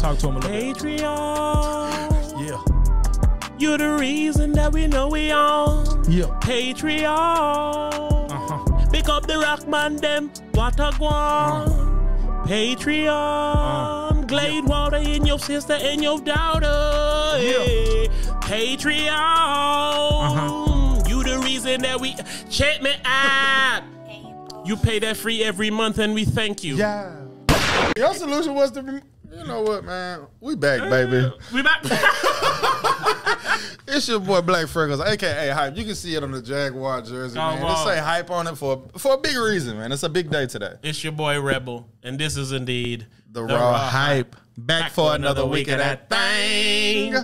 talk to him a little bit. Patreon. Yeah. You're the reason that we know we on. Yeah. Patreon. Pick up the Rockman, them. What a guan. Patreon. Glade water in your sister and your daughter. Yeah. Patreon. You the reason that we. Check me out. You pay that free every month and we thank you. Yeah. Your solution was to, you know what, man? We back, baby. We back. It's your boy Black Freckles, a.k.a. Hype. You can see it on the Jaguar jersey, man. Just say Hype on it for a big reason, man. It's a big day today. It's your boy Rebel, and this is indeed the Raw Hype. Back for another week of that thing.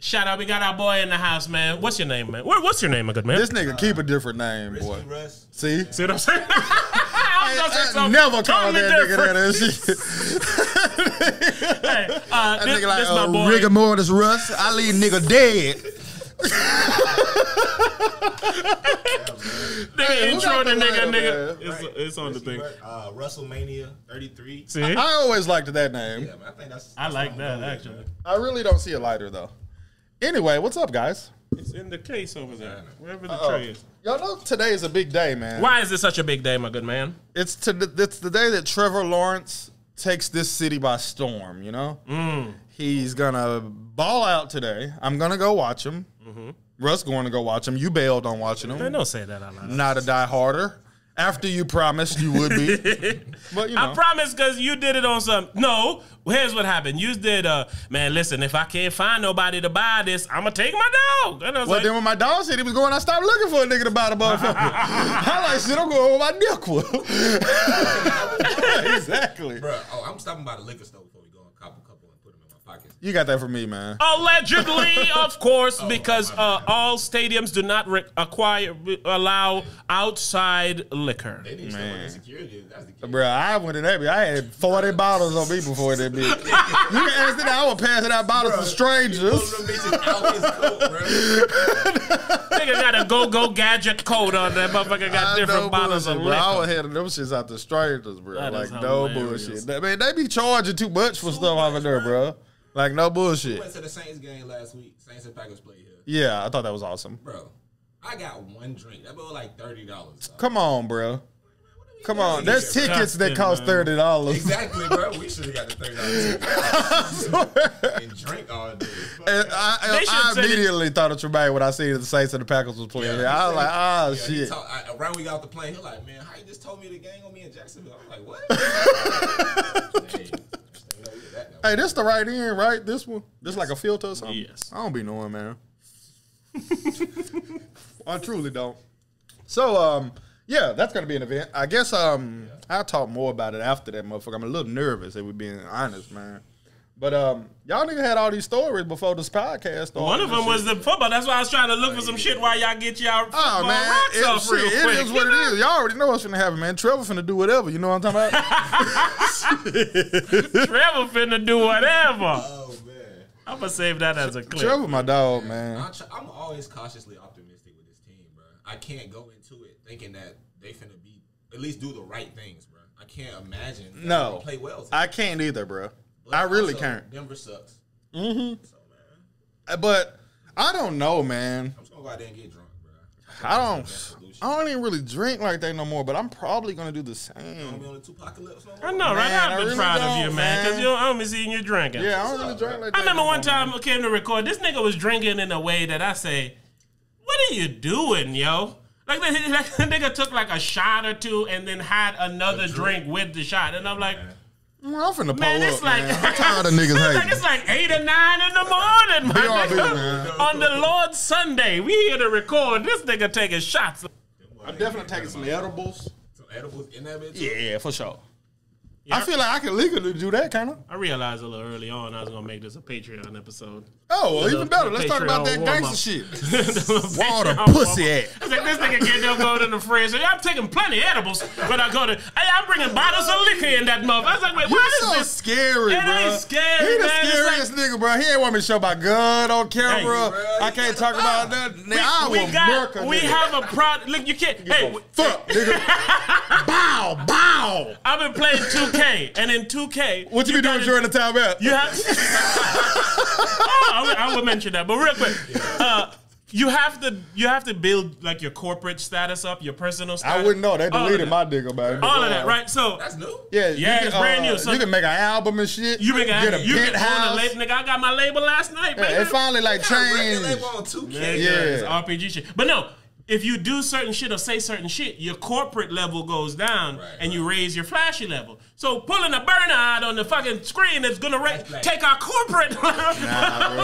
Shout out, we got our boy in the house, man. What's your name, man? What's your name, my good man? This nigga keep a different name, boy. Russ. See? See what I'm saying? I never call that nigga that shit. Hey, that nigga like, my boy. Rigor mortis Russ. I leave nigga dead. Nigga intro the nigga. It's on the thing. WrestleMania 33. See? I always liked that name. Yeah, man, I think that's I like that, actually. I really don't see a lighter, though. Anyway, what's up, guys? It's in the case over there, wherever the tray is. Y'all know today is a big day, man. Why is this such a big day, my good man? It's the day that Trevor Lawrence takes this city by storm, you know? Mm. He's going to ball out today. I'm going to go watch him. Russ going to go watch him. You bailed on watching him. Man, don't say that out loud. Not a die-harder. After you promised you would be. But, you know. I promised because you did it on some. No, here's what happened. You did, man, listen, if I can't find nobody to buy this, I'm going to take my dog. And I was like, then when my dog said he was going, I stopped looking for a nigga to buy the motherfucker. I like, shit, I'm going with my dick with. Exactly. Bro, I'm stopping by the liquor store before we go and cop a couple and put them in my pockets. You got that from me, man. Allegedly, of course, because all stadiums do not allow outside liquor. They need someone in security. That's the key. Bro, I went in that bitch. I had 40 bottles on me before that bitch. You can ask that. I was passing out bottles to strangers. Nigga got a go-go gadget coat on that motherfucker. Got different bottles of liquor. I was handing them shits out to strangers, bro. That like, no bullshit. I mean, they be charging too much for stuff out of there, bro. Like, no bullshit. We went to the Saints game last week. Saints and Packers played here. Yeah, I thought that was awesome. Bro, I got one drink. That was like $30. Come on, bro. Come on. There's tickets that cost $30. Exactly, bro. We should have got the $30. And drink all day. And I immediately thought of Tremaine when I seen the Saints and the Packers was playing. Yeah, I was like, shit. Right when we got off the plane, he was like, man, how you just told me the gang on me in Jacksonville? I was like, what? Hey. Hey, this the right end, right? This one? This like a filter or something? Yes. I don't be knowing, man. I truly don't. So, yeah, that's going to be an event. I guess I'll talk more about it after that, motherfucker. I'm a little nervous if we're being honest, man. But y'all nigga had all these stories before this podcast started. One of them was the football. That's why I was trying to look for some shit while y'all get y'all rocks off real quick. It is what it is. Y'all already know what's finna happen, man. Trevor finna do whatever. You know what I'm talking about? Trevor finna do whatever. Oh, man. I'm gonna save that as a clip. Trevor, my dog, man. I'm always cautiously optimistic with this team, bro. I can't go into it thinking that they finna be, at least do the right things, bro. I can't imagine that they play well today. I can't either, bro. But I really can't. Denver sucks. So, man. But I don't know, man. I'm just gonna go out there and get drunk, bro. I don't even really drink like that no more. But I'm probably gonna do the same. You don't be on the Tupacalypse no more? I know, man, right? I've been really proud of you, man, because you don't only seeing you drinking. Yeah, I don't really drink like that. I remember one time I came to record. This nigga was drinking in a way that I say, "What are you doing, yo?" Like the nigga took like a shot or two and then had another drink with the shot, and I'm like. I'm finna pull up, like, man. I'm tired of niggas hating. It's like 8 or 9 in the morning, my nigga. Man. On the Lord's Sunday, we here to record. This nigga taking shots. I'm definitely taking some edibles. Some edibles in that bitch? Yeah, for sure. Yeah. I feel like I can legally do that, kind of. I realized a little early on I was going to make this a Patreon episode. Oh, well, even better. Let's talk about that gangster shit. Water pussy ass. I was like, this nigga getting up going in the fridge. So, yeah, I'm taking plenty of edibles, but I go to, hey, I'm bringing bottles of liquor in that motherfucker. I was like, wait, why is this? Scary, bro. It ain't scary, man. He the scariest nigga nigga, bro, he ain't want me to show my gun on camera. I can't talk about nothing. We have a product. Look, you can't. Hey, fuck, nigga. Bow, bow. I've been playing 2K, and in 2K, what you be doing during the time out? You have. I would mention that, but real quick. You have to build like your corporate status up, your personal status. I wouldn't know. They deleted my nigga, man. All of that, right? So that's new. Yeah, yeah, it's brand new. So you can make an album and shit. You make an album. You can own a label, nigga. I got my label last night, man. It finally like changed. Label on 2K. Yeah, it's RPG shit. But no, if you do certain shit or say certain shit, your corporate level goes down and you raise your flashy level. So pulling a burner out on the fucking screen is gonna take our corporate. Nah, bro.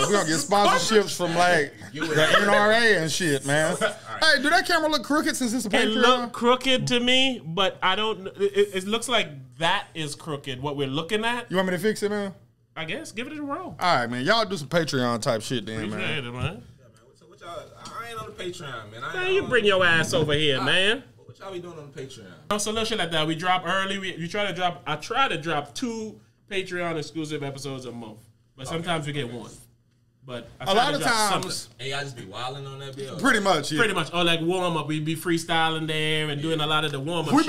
We gonna get sponsorships from like the NRA and shit, man. Hey, do that camera look crooked since it's a Patreon? It looked crooked to me, but I don't. It looks like that is crooked. What we're looking at. You want me to fix it, man? I guess give it a roll. All right, man. Y'all do some Patreon type shit, then, man. Appreciate it, man. I ain't on the Patreon, man. Man, you bring your ass over here, man. What y'all be doing on the Patreon? So little shit like that. We drop early. I try to drop 2 Patreon exclusive episodes a month, but sometimes we get 1. But a lot of times, hey, I just be wilding on that bill. Pretty much, yeah. Pretty much. Or like warm up, we be freestyling there and doing a lot of the warm up shit.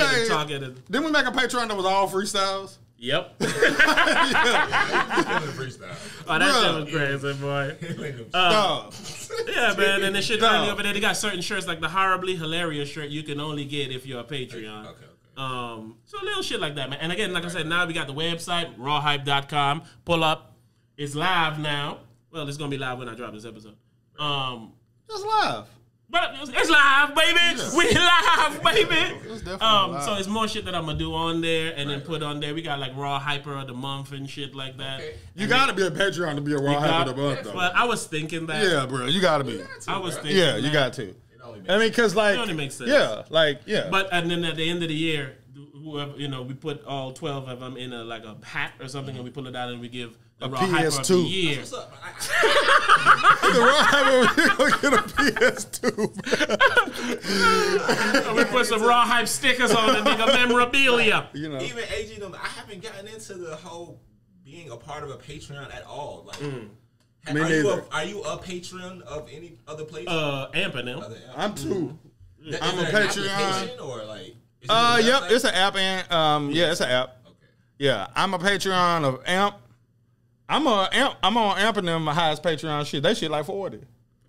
Didn't we make a Patreon that was all freestyles? Yep. Yeah, freestyle. Oh, that shit was crazy, boy. Yeah, man. And the shit over there, they got certain shirts like the horribly hilarious shirt you can only get if you're a Patreon. Okay. So little shit like that, man. And again, like I said, now we got the website rawhype.com. Pull up. It's live now. Well, it's gonna be live when I drop this episode. It's live. But it's live, baby. Yeah. We live, baby. It's live. So it's more shit that I'm gonna do on there and then put on there. We got like Raw Hyper of the Month and shit like that. Okay. You gotta be a Patreon to be a Raw Hyper of the Month, though. But I was thinking that. Yeah, bro, you gotta be. I was thinking. Yeah, you got to. I mean, cause like, it only makes sense. Yeah, like yeah. But and then at the end of the year, whoever we put all 12 of them in a like a hat or something, and we pull it out and we give. The Raw PS2. The year. What's up? The Raw Hype, we're gonna get a PS2. So we put some Raw Hype stickers on and nigga memorabilia. You know, even AG, I haven't gotten into the whole being a part of a Patreon at all. Like, are you a Patreon of any other place? I'm too. I'm a Patreon or like. Yep, it's an app and yeah, it's an app. Okay. Yeah, I'm a Patreon of Amp. I'm on Amp and them, my highest Patreon shit. They shit like 40.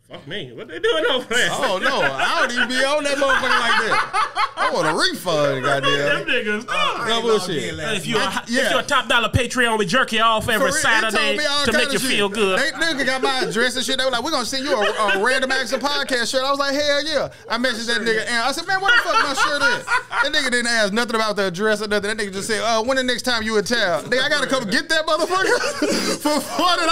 Fuck me. What they doing over there? Oh, no. I don't even be on that motherfucker like that. I want a refund, goddamn. Them niggas. No bullshit. If you're a top dollar Patreon, we jerk you off every Saturday to make you feel good. They nigga got my address and shit. They were like, we're going to send you a random action podcast shirt. I was like, hell yeah. I messaged that nigga. And I said, man, what the fuck my shirt is? That nigga didn't ask nothing about the address or nothing. That nigga just said, when the next time you in town? Nigga, I got to come get that motherfucker for $40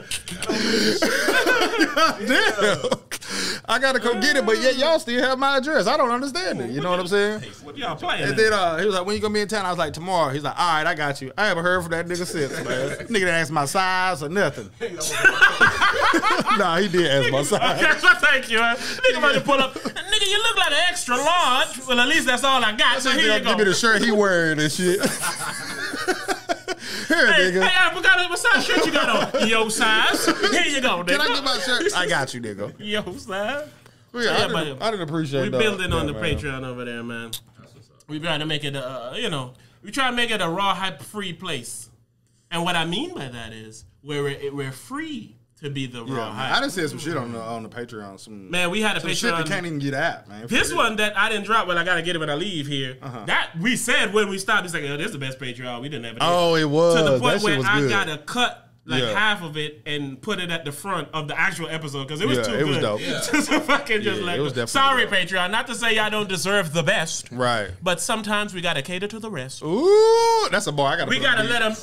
a month. Shit. I gotta go get it, but yet y'all still have my address. I don't understand it. You know what I'm saying? What y'all playing? And then he was like, "When you gonna be in town?" I was like, "Tomorrow." He's like, "All right, I got you." I haven't heard from that nigga since, man. Nigga didn't ask my size or nothing. Nah, he did ask my size. Okay, so thank you. Nigga about to pull up. Nigga, you look like an extra large. Well, at least that's all I got. So here you go. Give me the shirt he wearing and shit. Here, nigga. Hey, I forgot what size shirt you got on. Yo, size. Here you go, nigga. Can I get my shirt? I got you, nigga. Yo, size. Yeah, so I didn't appreciate that. We're building on the Patreon over there, man. We trying to make it, we try to make it a Raw Hype free place. And what I mean by that is we're free to be the Raw Hype. I done said some shit on the Patreon. Man, we had a Patreon. Shit that can't even get out, man. This one that I didn't drop, well, I got to get it when I leave here. That we said when we stopped, it's like, oh, this is the best Patreon. We didn't have it. Oh, it was. To the point where I got to cut like half of it and put it at the front of the actual episode because it was too good. It was dope. So fucking just like, sorry, Patreon. Not to say y'all don't deserve the best. Right. But sometimes we got to cater to the rest. Ooh, that's a bar. We got to let them.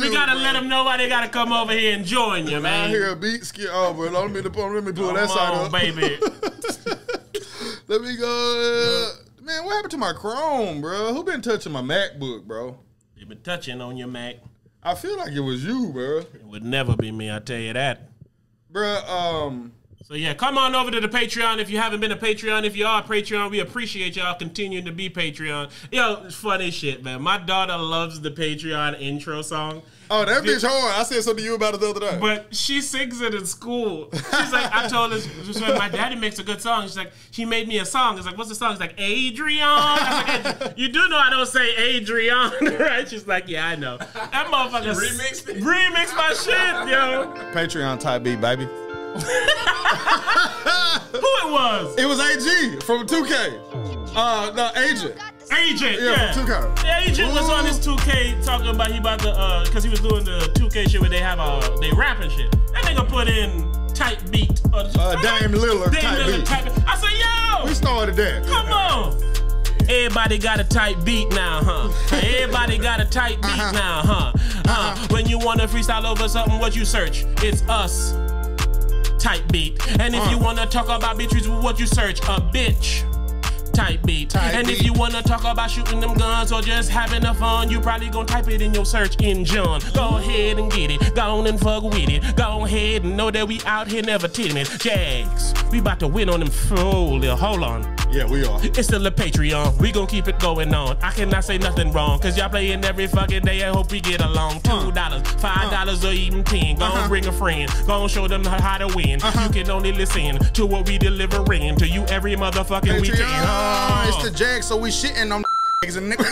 We got to let them know why they got to come over here and join you, man. I hear a beat skit over. Let me pull that side up. Baby. Let me go. Man, what happened to my Chrome, bro? Who been touching my MacBook, bro? You been touching on your Mac. I feel like it was you, bro. It would never be me, I tell you that. Bro, So yeah, come on over to the Patreon if you haven't been a Patreon. If you are a Patreon, we appreciate y'all continuing to be Patreon. Yo, it's funny shit, man. My daughter loves the Patreon intro song. Oh, that bitch hard. I said something to you about it the other day. But she sings it in school. She's like, I told her, she's like, my daddy makes a good song. She's like, he made me a song. It's like, what's the song? It's like, Adrian. I was like, you do know I don't say Adrian, right? She's like, yeah, I know. That motherfucker remixed my shit, yo. Patreon type beat, baby. Who it was? It was AG from 2K. No, Agent. Agent, yeah. From 2K. Agent was on his 2K talking about he about the because he was doing the 2K shit where they have they rapping shit. That nigga put in type beat. Dame Lillard. Dame Lillard type beat. I said, yo. We started that. Come on. Everybody got a tight beat now, huh? Everybody got a tight beat now, huh? When you want to freestyle over something, what you search? It's us. Type beat. And if you want to talk about bitches, what you search? A bitch. Type beat. And if you want to talk about shooting them guns or just having a fun, you probably going to type it in your search engine. Go ahead and get it. Go on and fuck with it. Go ahead and know that we out here never titting it. Jags, we about to win on them. Hold on. Yeah, we are. It's still a Patreon. We gonna keep it going on. I cannot say nothing wrong, cause y'all playing every fucking day. I hope we get along. $2, $5, or even 10. Go on, bring a friend. Go on, show them how to win. You can only listen to what we delivering to you every motherfucking weekend. It's the Jag, so we shitting on niggas and niggas.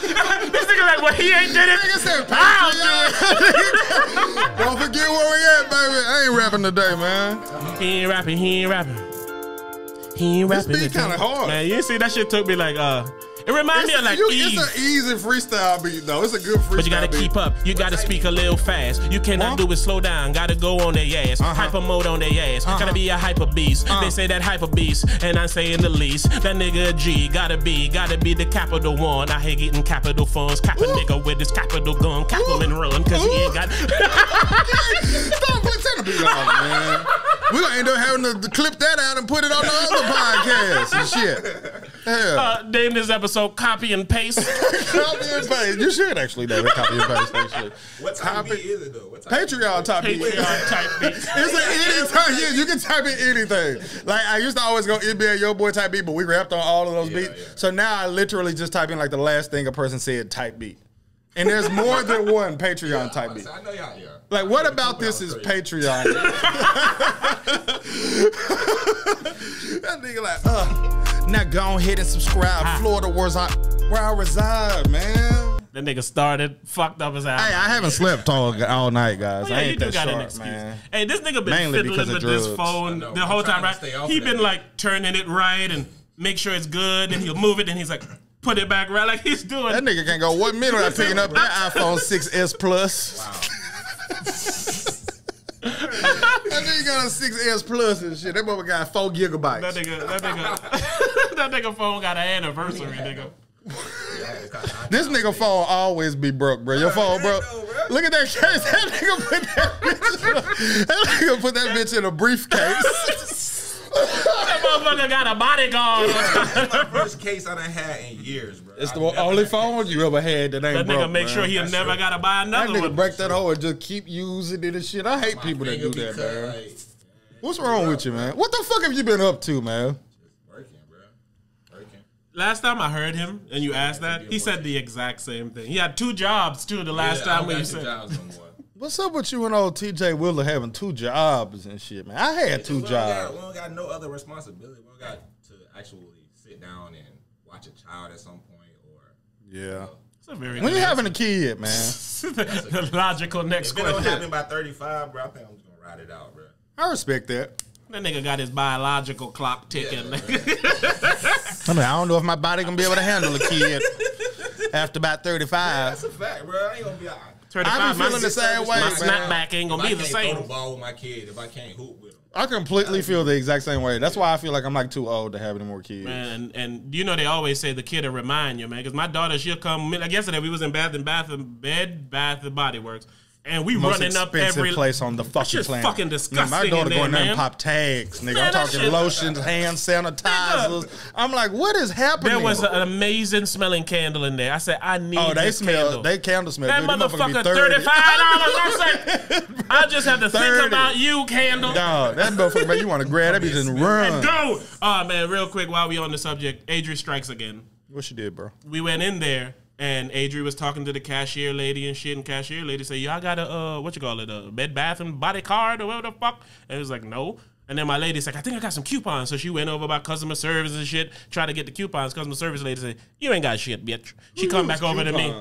This nigga like, well, he ain't did it. Nigga said, I'll do it. Don't forget where we at, baby. I ain't rapping today, man. He ain't rapping. He ain't rapping. He ain't rapping. This beat kind of hard. Man, you see, that shit took me like, it reminded me of like Eve. It's an easy freestyle beat, though. It's a good freestyle beat. But you got to keep up. You got to speak a little fast. You cannot do it slow down. Got to go on their ass. Hyper mode on their ass. Got to be a hyper beast. They say that hyper beast, and I'm saying the least. That nigga a G. Got to be the capital one. I hate getting capital funds. Cap a nigga with his capital gun. Cap him and run, because he ain't got... Stop putting the beat on, man. We're going to end up having to clip that out and put it on the other podcast and shit. Hell. Name this episode Copy and Paste. Copy and Paste. You should actually name it Copy and Paste, actually. What type beat is it, though? What type Patreon type beat. Patreon type beat. It's an anytime. Yeah, you can type in anything. Like, I used to always go NBA Yo Boy type beat, but we rapped on all of those beats. Yeah. So now I literally just type in, like, the last thing a person said, type beat. And there's more than one Patreon type beat. I know y'all, like, what about this is Patreon? That nigga like, now go ahead and subscribe. Florida, where I reside, man. That nigga started, fucked up his ass. Hey, I haven't slept all night, guys. Well, yeah, I ain't got an excuse, man. Hey, this nigga been fiddling with this phone the whole time, right? He been, like, turning it right and make sure it's good, and he'll move it, and he's like... Put it back right like he's doing. That nigga can't go one minute without picking up that iPhone 6S Plus. Wow. That nigga got a 6S Plus and shit. That mother got 4 gigabytes. That nigga that nigga phone got an anniversary, nigga. This nigga phone always be broke, bro. Your phone broke. Look at that case. That nigga put that bitch in a, briefcase. That motherfucker got a bodyguard. That's my first case I done had in years, bro. It's the only phone you ever had that ain't broke. That nigga make sure he never gotta buy another one. That nigga break that hole and just keep using it and shit. I hate people that do that, man. What's wrong with you, man? What the fuck have you been up to, man? Working, bro. Working. Last time I heard him, and you asked that, he said the exact same thing. He had 2 jobs too. The last time when you said. What's up with you and old TJ Wheeler having 2 jobs and shit, man? I had 2 jobs. We don't got no other responsibility. We don't got to actually sit down and watch a child at some point or... Yeah. You know, it's a very when you having a kid, man. The logical next question. If it don't happen by 35, bro, I think I'm just going to ride it out, bro. I respect that. That nigga got his biological clock ticking. Yeah, I mean, I don't know if my body going to be able to handle a kid after about 35. Yeah, that's a fact, bro. I ain't going to be all right. I be feeling the same way, man. My snapback ain't going to be the same. I can't throw the ball with my kid if I can't hoop with him. I completely feel the exact same way. That's why I feel like I'm like too old to have any more kids. Man, and you know they always say the kid will remind you, man. Because my daughter, she'll come. Like yesterday, we was in Bath and Body Works. And we running up every place on the fucking planet. Fucking disgusting. My daughter going there and pop tags, nigga. Man, I'm talking lotions, hand sanitizers. I'm like, what is happening? There was an amazing smelling candle in there. I said, I need. Oh, they smell. They candle smell. That motherfucker, $35. I said, I just have to think about you, candle. Dog, that motherfucker, man, you want to grab that bitch and run. And go. Oh man, real quick while we on the subject, Adri strikes again. What she did, bro? We went in there. And Adri was talking to the cashier lady and shit, and cashier lady said, y'all got a, what you call it, a Bed Bath and Body card or whatever the fuck? And it was like, no. And then my lady's like, I think I got some coupons. So she went over by customer service and shit, tried to get the coupons. Customer service lady said, you ain't got shit, bitch. She come back over to me.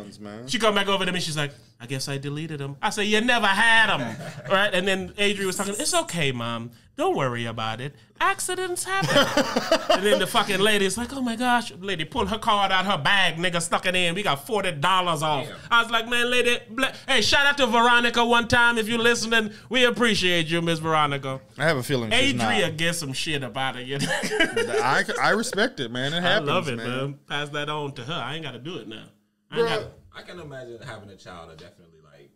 She come back over to me. She's like, I guess I deleted them. I said, you never had them. All right. And then Adri was talking, it's okay, Mom. Don't worry about it. Accidents happen. And then the fucking lady's like, oh my gosh. Lady pulled her card out her bag, nigga, stuck it in. We got $40 off. Damn. I was like, man, lady, hey, shout out to Veronica one time. If you're listening, we appreciate you, Miss Veronica. I have a feeling she's not. Adria gets some shit about it. You know? I respect it, man. It happens, I love it, man. Pass that on to her. I ain't got to do it now. Bro, I can imagine having a child that definitely, like,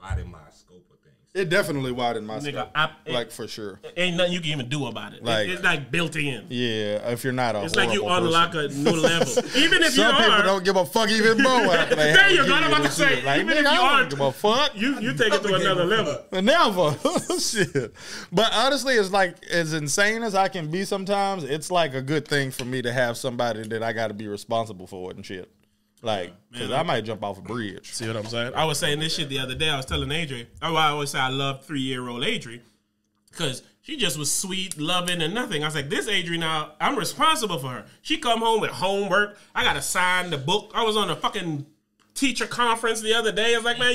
widen my scope of things. It definitely widened my scope, like, for sure. Ain't nothing you can even do about it. Like, it's, like, built in. Yeah, if you're not a It's like you unlock person. A new level. Even if some people don't give a fuck even more after they there you go, I'm about to say. Like, even if you don't give a fuck. You take it to another level. Never. Shit. But honestly, it's like, as insane as I can be sometimes, it's like a good thing for me to have somebody that I got to be responsible for it and shit. Like, because I might jump off a bridge. See what I'm saying? I was saying this shit the other day. I was telling Adri. Oh, I always say I love 3-year-old Adri because she just was sweet, loving, and nothing. I was like, this Adri now, I'm responsible for her. She come home with homework. I got to sign the book. I was on a fucking teacher conference the other day. I was like, man,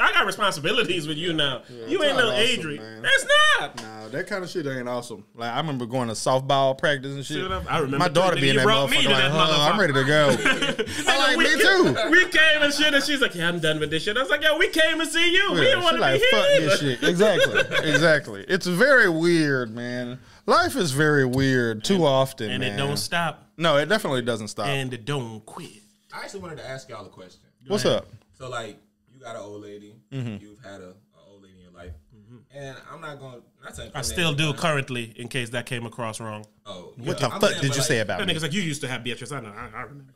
I got responsibilities with you now. Yeah, you ain't no awesome, Adri. Man. That's not. Nah, that kind of shit ain't awesome. Like, I remember going to softball practice and shit. I remember my daughter being that motherfucker. Like, I'm ready to go. I'm like, me too. We came and shit, and she's like, yeah, I'm done with this shit. I was like, yo, we came to see you. Yeah, we didn't want to be here. Fuck this shit. Exactly. Exactly. It's very weird, man. Life is very weird too often, and man. It don't stop. No, it definitely doesn't stop. And it don't quit. I actually wanted to ask y'all a question. What's up? So, like, you got an old lady. Mm-hmm. You've had an old lady in your life. Mm-hmm. And I'm not going to... I still do currently, in case that came across wrong. Oh, what the fuck did you say about me? That nigga's like, you used to have Beatrice. I know. I remember.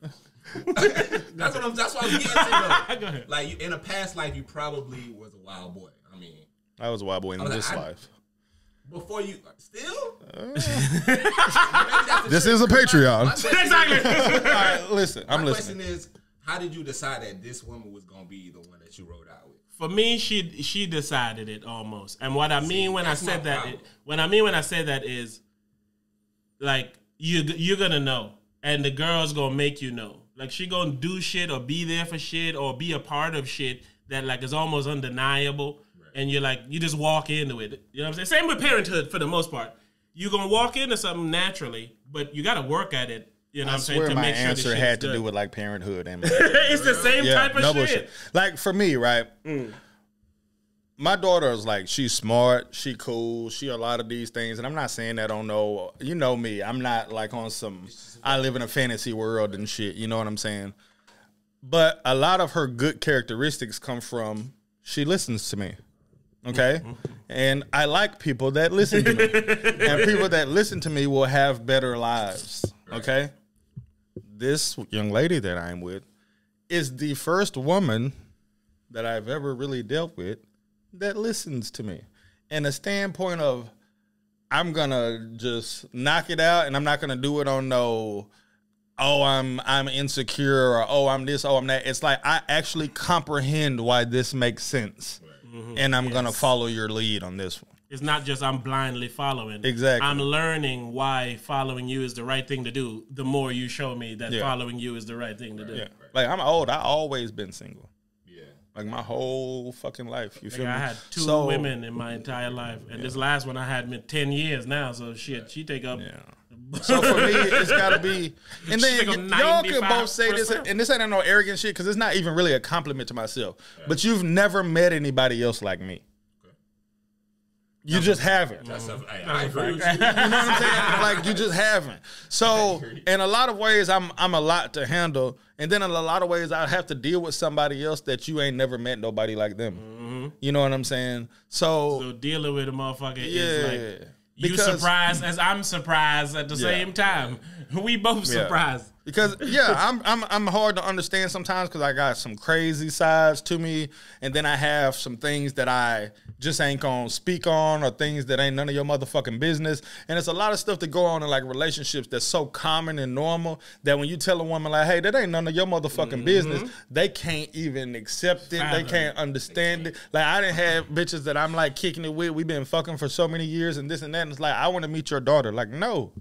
That's what I'm getting to, though. Go ahead. Like, in a past life, you probably was a wild boy. I mean... I was a wild boy in this life. Before you... Still? This is a Patreon. Exactly. All right, listen. I'm listening. My question is, how did you decide that this woman was going to be the one that you rode out with? For me, she decided it almost. And what I mean when I said that... is, like, you're going to know. And the girl's going to make you know. Like, she going to do shit or be there for shit or be a part of shit that, like, is almost undeniable. And you're like, you just walk into it. You know what I'm saying? Same with parenthood for the most part. You're going to walk into something naturally, but you got to work at it. You know what I'm saying? To make sure the shit's good. My answer had to do with like parenthood. And it's the same type of shit. Like for me, right? Mm. My daughter is like, she's smart, she cool, she a lot of these things. And I'm not saying that on no, you know me. I'm not like on some, I live in a fantasy world and shit. You know what I'm saying? But a lot of her good characteristics come from, she listens to me. Okay, and I like people that listen to me, and people that listen to me will have better lives. Okay, this young lady that I'm with is the first woman that I've ever really dealt with that listens to me, and a standpoint of I'm gonna just knock it out, and I'm not gonna do it on no. Oh, I'm insecure, or oh, I'm this, oh, I'm that. It's like I actually comprehend why this makes sense. Mm-hmm. And I'm going to follow your lead on this one. It's not just I'm blindly following. Exactly. I'm learning why following you is the right thing to do the more you show me that following you is the right thing to do. Yeah. Like, I'm old. I've always been single. Yeah. Like, my whole fucking life. You feel me? I had two women in my entire life. And this last one I had been 10 years now. So, shit, she take up... Yeah. So for me, it's gotta be, and then y'all can both say this, and this ain't no arrogant shit because it's not even really a compliment to myself. Right. But you've never met anybody else like me. Okay. You just haven't. I agree with you. You know what I'm saying? Like you just haven't. So in a lot of ways, I'm a lot to handle, and then in a lot of ways, I have to deal with somebody else that you ain't never met nobody like them. Mm-hmm. You know what I'm saying? So dealing with a motherfucker is like you surprised as I'm surprised at the same time. We both surprised. Because I'm hard to understand sometimes because I got some crazy sides to me, and then I have some things that I just ain't gonna speak on, or things that ain't none of your motherfucking business. And it's a lot of stuff that go on in like relationships that's so common and normal that when you tell a woman like, "Hey, that ain't none of your motherfucking business," they can't even accept it. They can't understand it. Like I didn't have bitches that I'm like kicking it with. We've been fucking for so many years and this and that. And it's like I want to meet your daughter. Like no,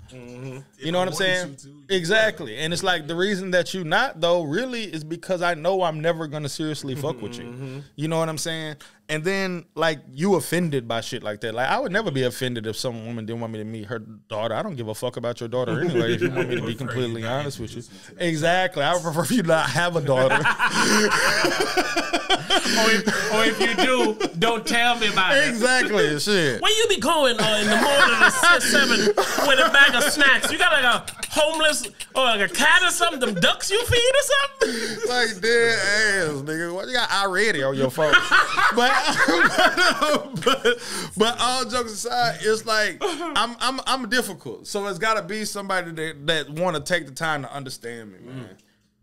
you know what I'm saying? Exactly. And it's like the reason that you not though really is because I know I'm never gonna seriously fuck with you. You know what I'm saying? And then like you offended by shit like that. Like I would never be offended if some woman didn't want me to meet her daughter. I don't give a fuck about your daughter anyway. If you want me to be completely honest with you, exactly. I would prefer if you not have a daughter. or if you do, don't tell me about it. Exactly. Shit. When you be going in the morning at 6, 7 with a bag of snacks, you got like a homeless or like a cat or something, them ducks you feed or something. Like dead ass, nigga. What you got already on your phone? But. but all jokes aside, it's like I'm difficult, so it's got to be somebody that want to take the time to understand me, man.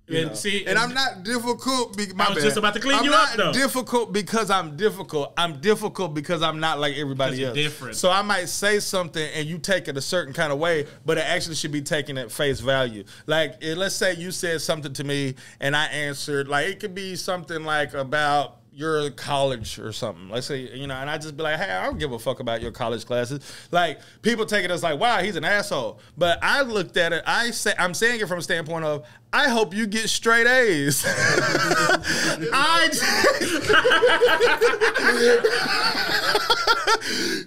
And I'm not difficult. I was just about to clean you up, though. Difficult because I'm difficult. I'm difficult because I'm not like everybody else. Different. So I might say something and you take it a certain kind of way, but it actually should be taken at face value. Like let's say you said something to me and I answered. Like it could be something like about. Your college or something. Let's say, you know, and I just be like, hey, I don't give a fuck about your college classes. Like, people take it as like, wow, he's an asshole. But I looked at it, I'm saying it from a standpoint of, I hope you get straight A's.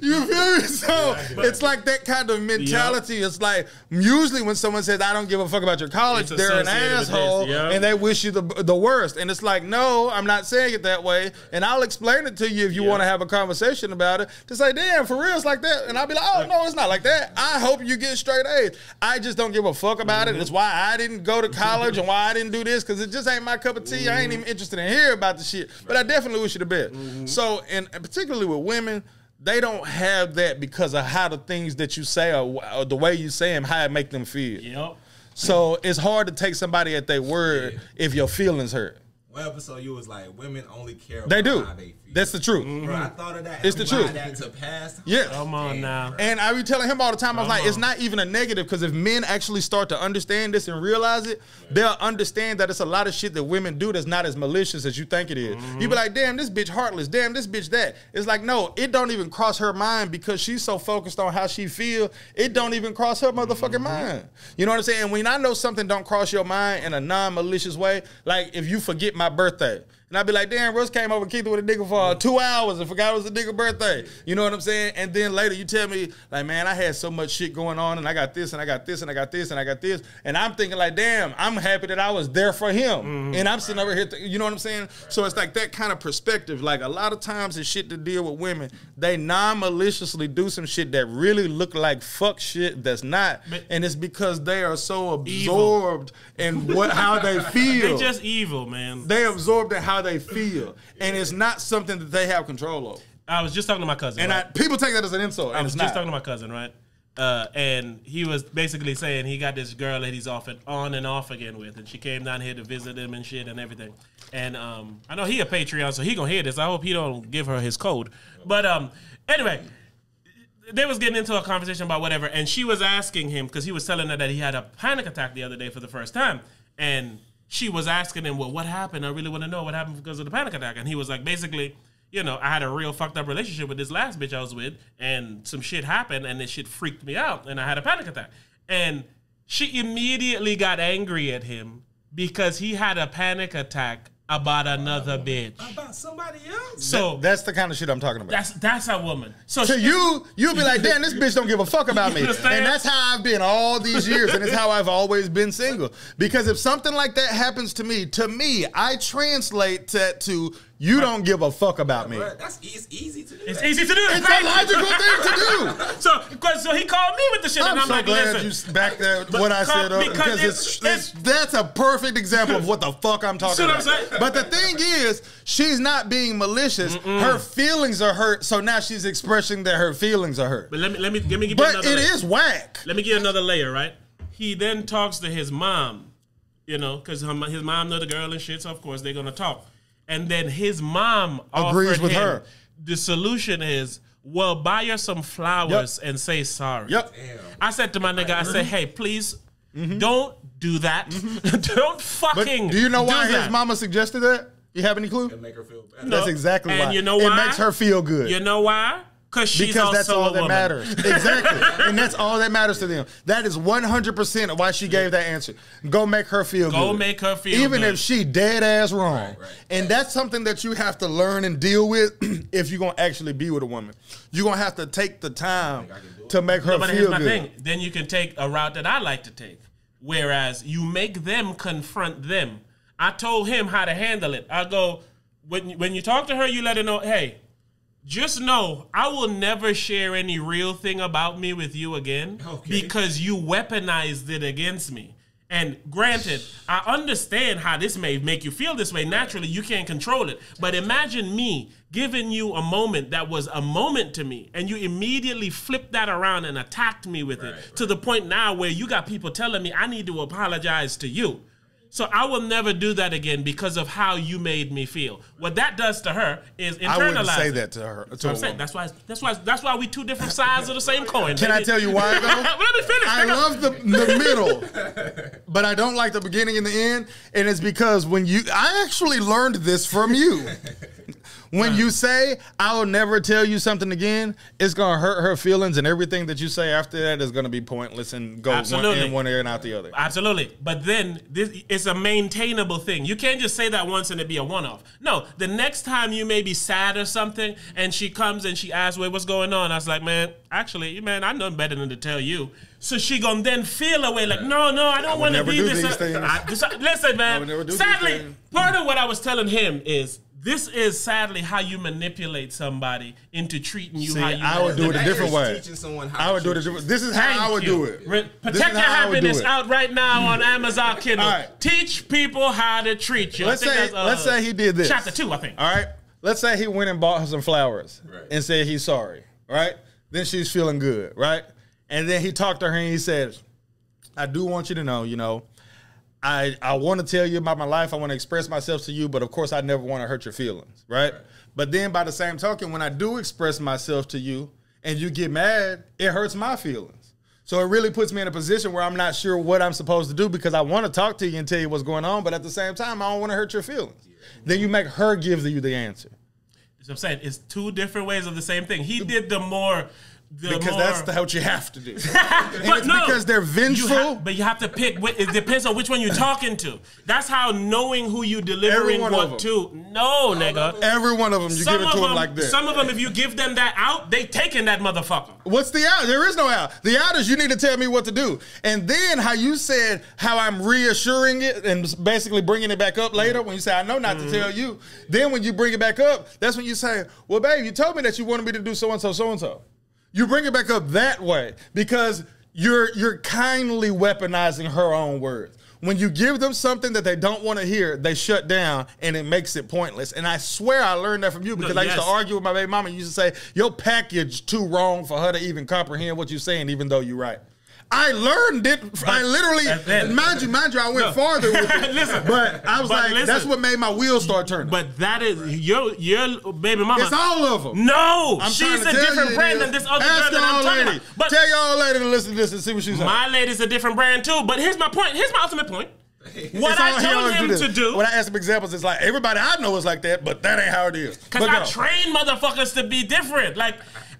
You feel me? So it's like that kind of mentality. It's like usually when someone says, I don't give a fuck about your college, they're an asshole and they wish you the worst. And it's like, no, I'm not saying it that way. And I'll explain it to you if you want to have a conversation about it. To say, damn, for real, it's like that. And I'll be like, oh, no, it's not like that. I hope you get straight A's. I just don't give a fuck about it. It's why I didn't go to college and why I didn't do this because it just ain't my cup of tea. I ain't even interested in hearing about the shit. But I definitely wish you the best. So, and particularly with women, they don't have that because of how the things that you say or the way you say them, how it make them feel. Yep. So it's hard to take somebody at their word if your feelings hurt. What episode you was like, women only care about how they feel. That's the truth. Bro, I thought of that. It's the truth. Come on now. And I be telling him all the time, I was like, it's not even a negative because if men actually start to understand this and realize it, they'll understand that it's a lot of shit that women do that's not as malicious as you think it is. You be like, damn, this bitch heartless. Damn, this bitch that. It's like, no, it don't even cross her mind because she's so focused on how she feel. It don't even cross her motherfucking mind. You know what I'm saying? And when I know something don't cross your mind in a non-malicious way, like if you forget my birthday, and I'd be like, damn, Russ came over and kept it with a nigga for 2 hours and forgot it was a nigga birthday. You know what I'm saying? And then later you tell me, like, man, I had so much shit going on and I got this and I got this and I got this and I got this. And I'm thinking like, damn, I'm happy that I was there for him. And I'm sitting over here, you know what I'm saying? So it's like that kind of perspective. Like a lot of times the shit to deal with women, they non-maliciously do some shit that really look like fuck shit that's not. And it's because they are so absorbed in how they feel. They're just evil, man. They absorbed in how they feel, and it's not something that they have control over. I was just talking to my cousin, and people take that as an insult. I was just talking to my cousin, right? And he was basically saying he got this girl that he's off and on and off again with, and she came down here to visit him and shit and everything. And I know he a Patreon, so he gonna hear this. I hope he don't give her his code. But anyway, they was getting into a conversation about whatever, and she was asking him because he was telling her that he had a panic attack the other day for the first time, and she was asking him, well, what happened? I really want to know what happened because of the panic attack. And he was like, basically, you know, I had a real fucked up relationship with this last bitch I was with, and some shit happened, and this shit freaked me out, and I had a panic attack. And she immediately got angry at him because he had a panic attack about another bitch. About somebody else? So that's the kind of shit I'm talking about. That's a woman. So you'll be like, damn, this bitch don't give a fuck about me. And that's how I've been all these years, and it's how I've always been single. Because if something like that happens to me, I translate that to You don't give a fuck about me. Bro, that's easy to do. It's easy to do. It's a logical thing to do. So he called me with the shit, and I'm like, listen. I'm so glad you backed that what I said up, because that's a perfect example of what the fuck I'm talking about. But the thing is, she's not being malicious. Her feelings are hurt, so now she's expressing that her feelings are hurt. But let me give you another layer. But it is whack. Let me get another layer, right? He then talks to his mom, you know, because his mom knows the girl and shit, so of course they're going to talk. And then his mom agrees with her. The solution is, well, buy her some flowers and say sorry. Yep. Damn. I said to my nigga, I said, hey, please don't do that. Don't fucking do that. Do you know why his mama suggested that? You have any clue? It'll make her feel better. No. That's exactly why. And you know why? It makes her feel good. You know why? Because that's all that matters. Exactly. And that's all that matters to them. That is 100% why she gave that answer. Go make her feel good. Go make her feel good. Even if she dead ass wrong. Right. And that's something that you have to learn and deal with if you're going to actually be with a woman. You're going to have to take the time to make her feel good. Thing. Then you can take a route that I like to take. Whereas you make them confront them. I told him how to handle it. I go, when you talk to her, you let her know, hey, just know, I will never share any real thing about me with you again because you weaponized it against me. And granted, I understand how this may make you feel this way. Naturally, you can't control it. But imagine me giving you a moment that was a moment to me, and you immediately flipped that around and attacked me with it to the point now where you got people telling me I need to apologize to you. So I will never do that again because of how you made me feel. What that does to her is internalize. I wouldn't say that to her. That's what I'm saying. That's why we two different sides of the same coin. Can I tell you why though? Let me finish. I love the middle, but I don't like the beginning and the end. And it's because when you, I actually learned this from you. When you say, I will never tell you something again, it's going to hurt her feelings, and everything that you say after that is going to be pointless and go one ear and out the other. Absolutely. But then it's a maintainable thing. You can't just say that once and it be a one-off. No, the next time you may be sad or something, and she comes and she asks, wait, what's going on? I was like, man, actually, man, I know better than to tell you. So she gonna then feel away like, no, I don't want to be this. Listen, man, sadly, part of what I was telling him is, this is sadly how you manipulate somebody into treating you how you I would do it a different way. I would do it a different way. This is how I would do it. Protect Your Happiness out right now on Amazon Kindle. Right. Teach people how to treat you. Let's say he did this. Chapter 2, I think. All right. Let's say he went and bought her some flowers and said he's sorry. Right? Then she's feeling good. Right? And then he talked to her and he says, I do want you to know, you know, I want to tell you about my life. I want to express myself to you, but of course I never want to hurt your feelings, right? But then by the same token, when I do express myself to you and you get mad, it hurts my feelings. So it really puts me in a position where I'm not sure what I'm supposed to do because I want to talk to you and tell you what's going on, but at the same time, I don't want to hurt your feelings. Then you make her give you the answer. That's what I'm saying. It's two different ways of the same thing. He did because that's what you have to do. Because they're vengeful. You have to pick. It depends on which one you're talking to. That's how knowing who you delivering what to. No, nigga. Every one of them, you give it to them like this. Some of them, if you give them that out, they taking that motherfucker. What's the out? There is no out. The out is you need to tell me what to do. And then how you said how I'm reassuring it and basically bringing it back up later when you say, I know not to tell you. Then when you bring it back up, that's when you say, well, babe, you told me that you wanted me to do so-and-so, so-and-so. You bring it back up that way because you're kindly weaponizing her own words. When you give them something that they don't want to hear, they shut down and it makes it pointless. And I swear I learned that from you because I used to argue with my baby mama. You used to say, your package too wrong for her to even comprehend what you're saying, even though you're right. I learned it. I literally, mind you, I went farther with it. But that's what made my wheels start turning. But that is your baby mama. It's all of them. No, she's a different brand than this other girl that I'm talking about. But tell y'all lady to listen to this and see what she's like. My lady's a different brand too. But here's my point. Here's my ultimate point. What I told him to do. When I asked him examples, it's like everybody I know is like that, but that ain't how it is. Because I train motherfuckers to be different. Like.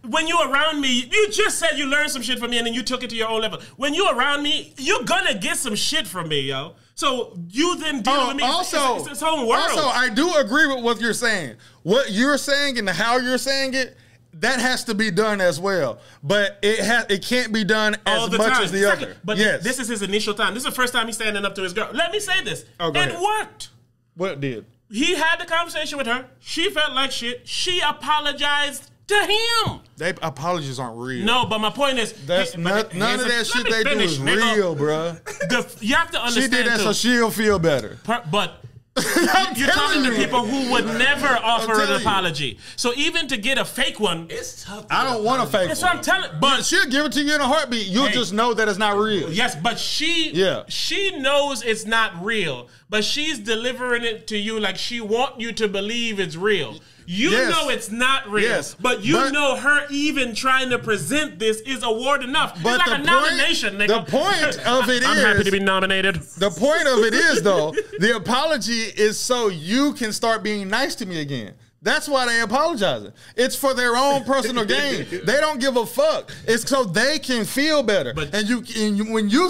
When you're around me, you just said you learned some shit from me and then you took it to your own level. When you're around me, you're gonna get some shit from me, yo. So you then deal with me. Also, it's its own world. Also, I do agree with what you're saying. What you're saying and how you're saying it, that has to be done as well. But it can't be done as much as the other. But this is his initial time. This is the first time he's standing up to his girl. Let me say this. It worked. What did? He had the conversation with her. She felt like shit. She apologized to him. They apologies aren't real. No, but my point is, that's none of that shit they do is real, bro. You have to understand. She did that so she'll feel better. But you're talking to people who would never offer an apology. So even to get a fake one, it's tough. I don't want a fake one. That's what I'm telling. But she'll give it to you in a heartbeat. You'll just know that it's not real. Yes, but she knows it's not real. But she's delivering it to you like she wants you to believe it's real. You know it's not real, but you know her even trying to present this is award enough. But it's like a nomination, nigga. The point of it I'm happy to be nominated. The point of it is, though, the apology is so you can start being nice to me again. That's why they apologizing. It's for their own personal gain. They don't give a fuck. It's so they can feel better. But when you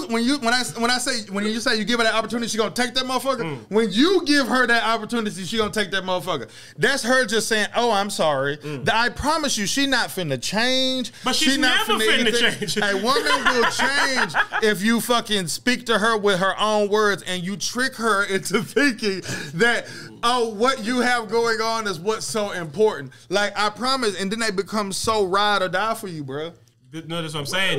say you give her that opportunity, she gonna take that motherfucker. When you give her that opportunity, she gonna take that motherfucker. That's her just saying, "Oh, I'm sorry." I promise you, she not finna change. But she's never finna change. A woman will change if you fucking speak to her with her own words and you trick her into thinking that, oh, what you have going on is what's so important. Like, I promise. And then they become so ride or die for you, bro. No, that's what I'm saying.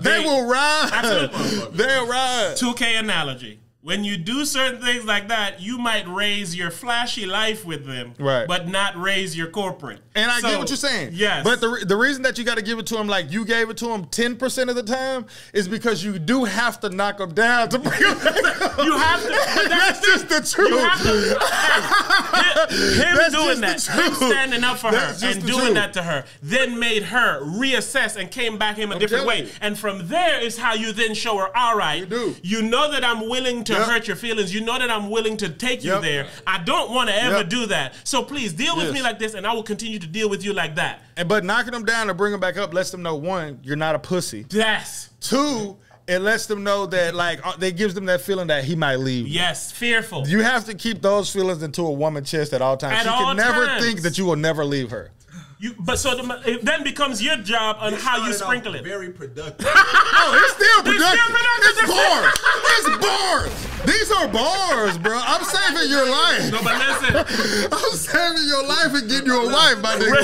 They will ride. Absolutely. They'll ride. 2K analogy. When you do certain things like that, you might raise your flashy life with them, right, but not raise your corporate. And I get what you're saying. Yes. But the reason that you got to give it to them like you gave it to them 10% of the time is because you do have to knock them down to bring them down. You have to. That's just the truth. You have to, him doing that, him standing up for her and doing that to her, then made her reassess and came back him a different way. And from there is how you then show her, all right, you know that I'm willing to hurt your feelings. You know that I'm willing to take you there. I don't want to ever do that. So please deal with me like this, and I will continue to deal with you like that. And but knocking them down or bring them back up lets them know, one, you're not a pussy. Yes. Two, it lets them know that, like, it gives them that feeling that he might leave. Yes, fearful. You have to keep those feelings into a woman's chest at all times. She can never think that you will never leave her. It then becomes your job on how you sprinkle it. Very productive. No, it's still productive. It's bars. It's bars. These are bars, bro. I'm saving your life. No, but listen. I'm saving your life and getting you a wife, my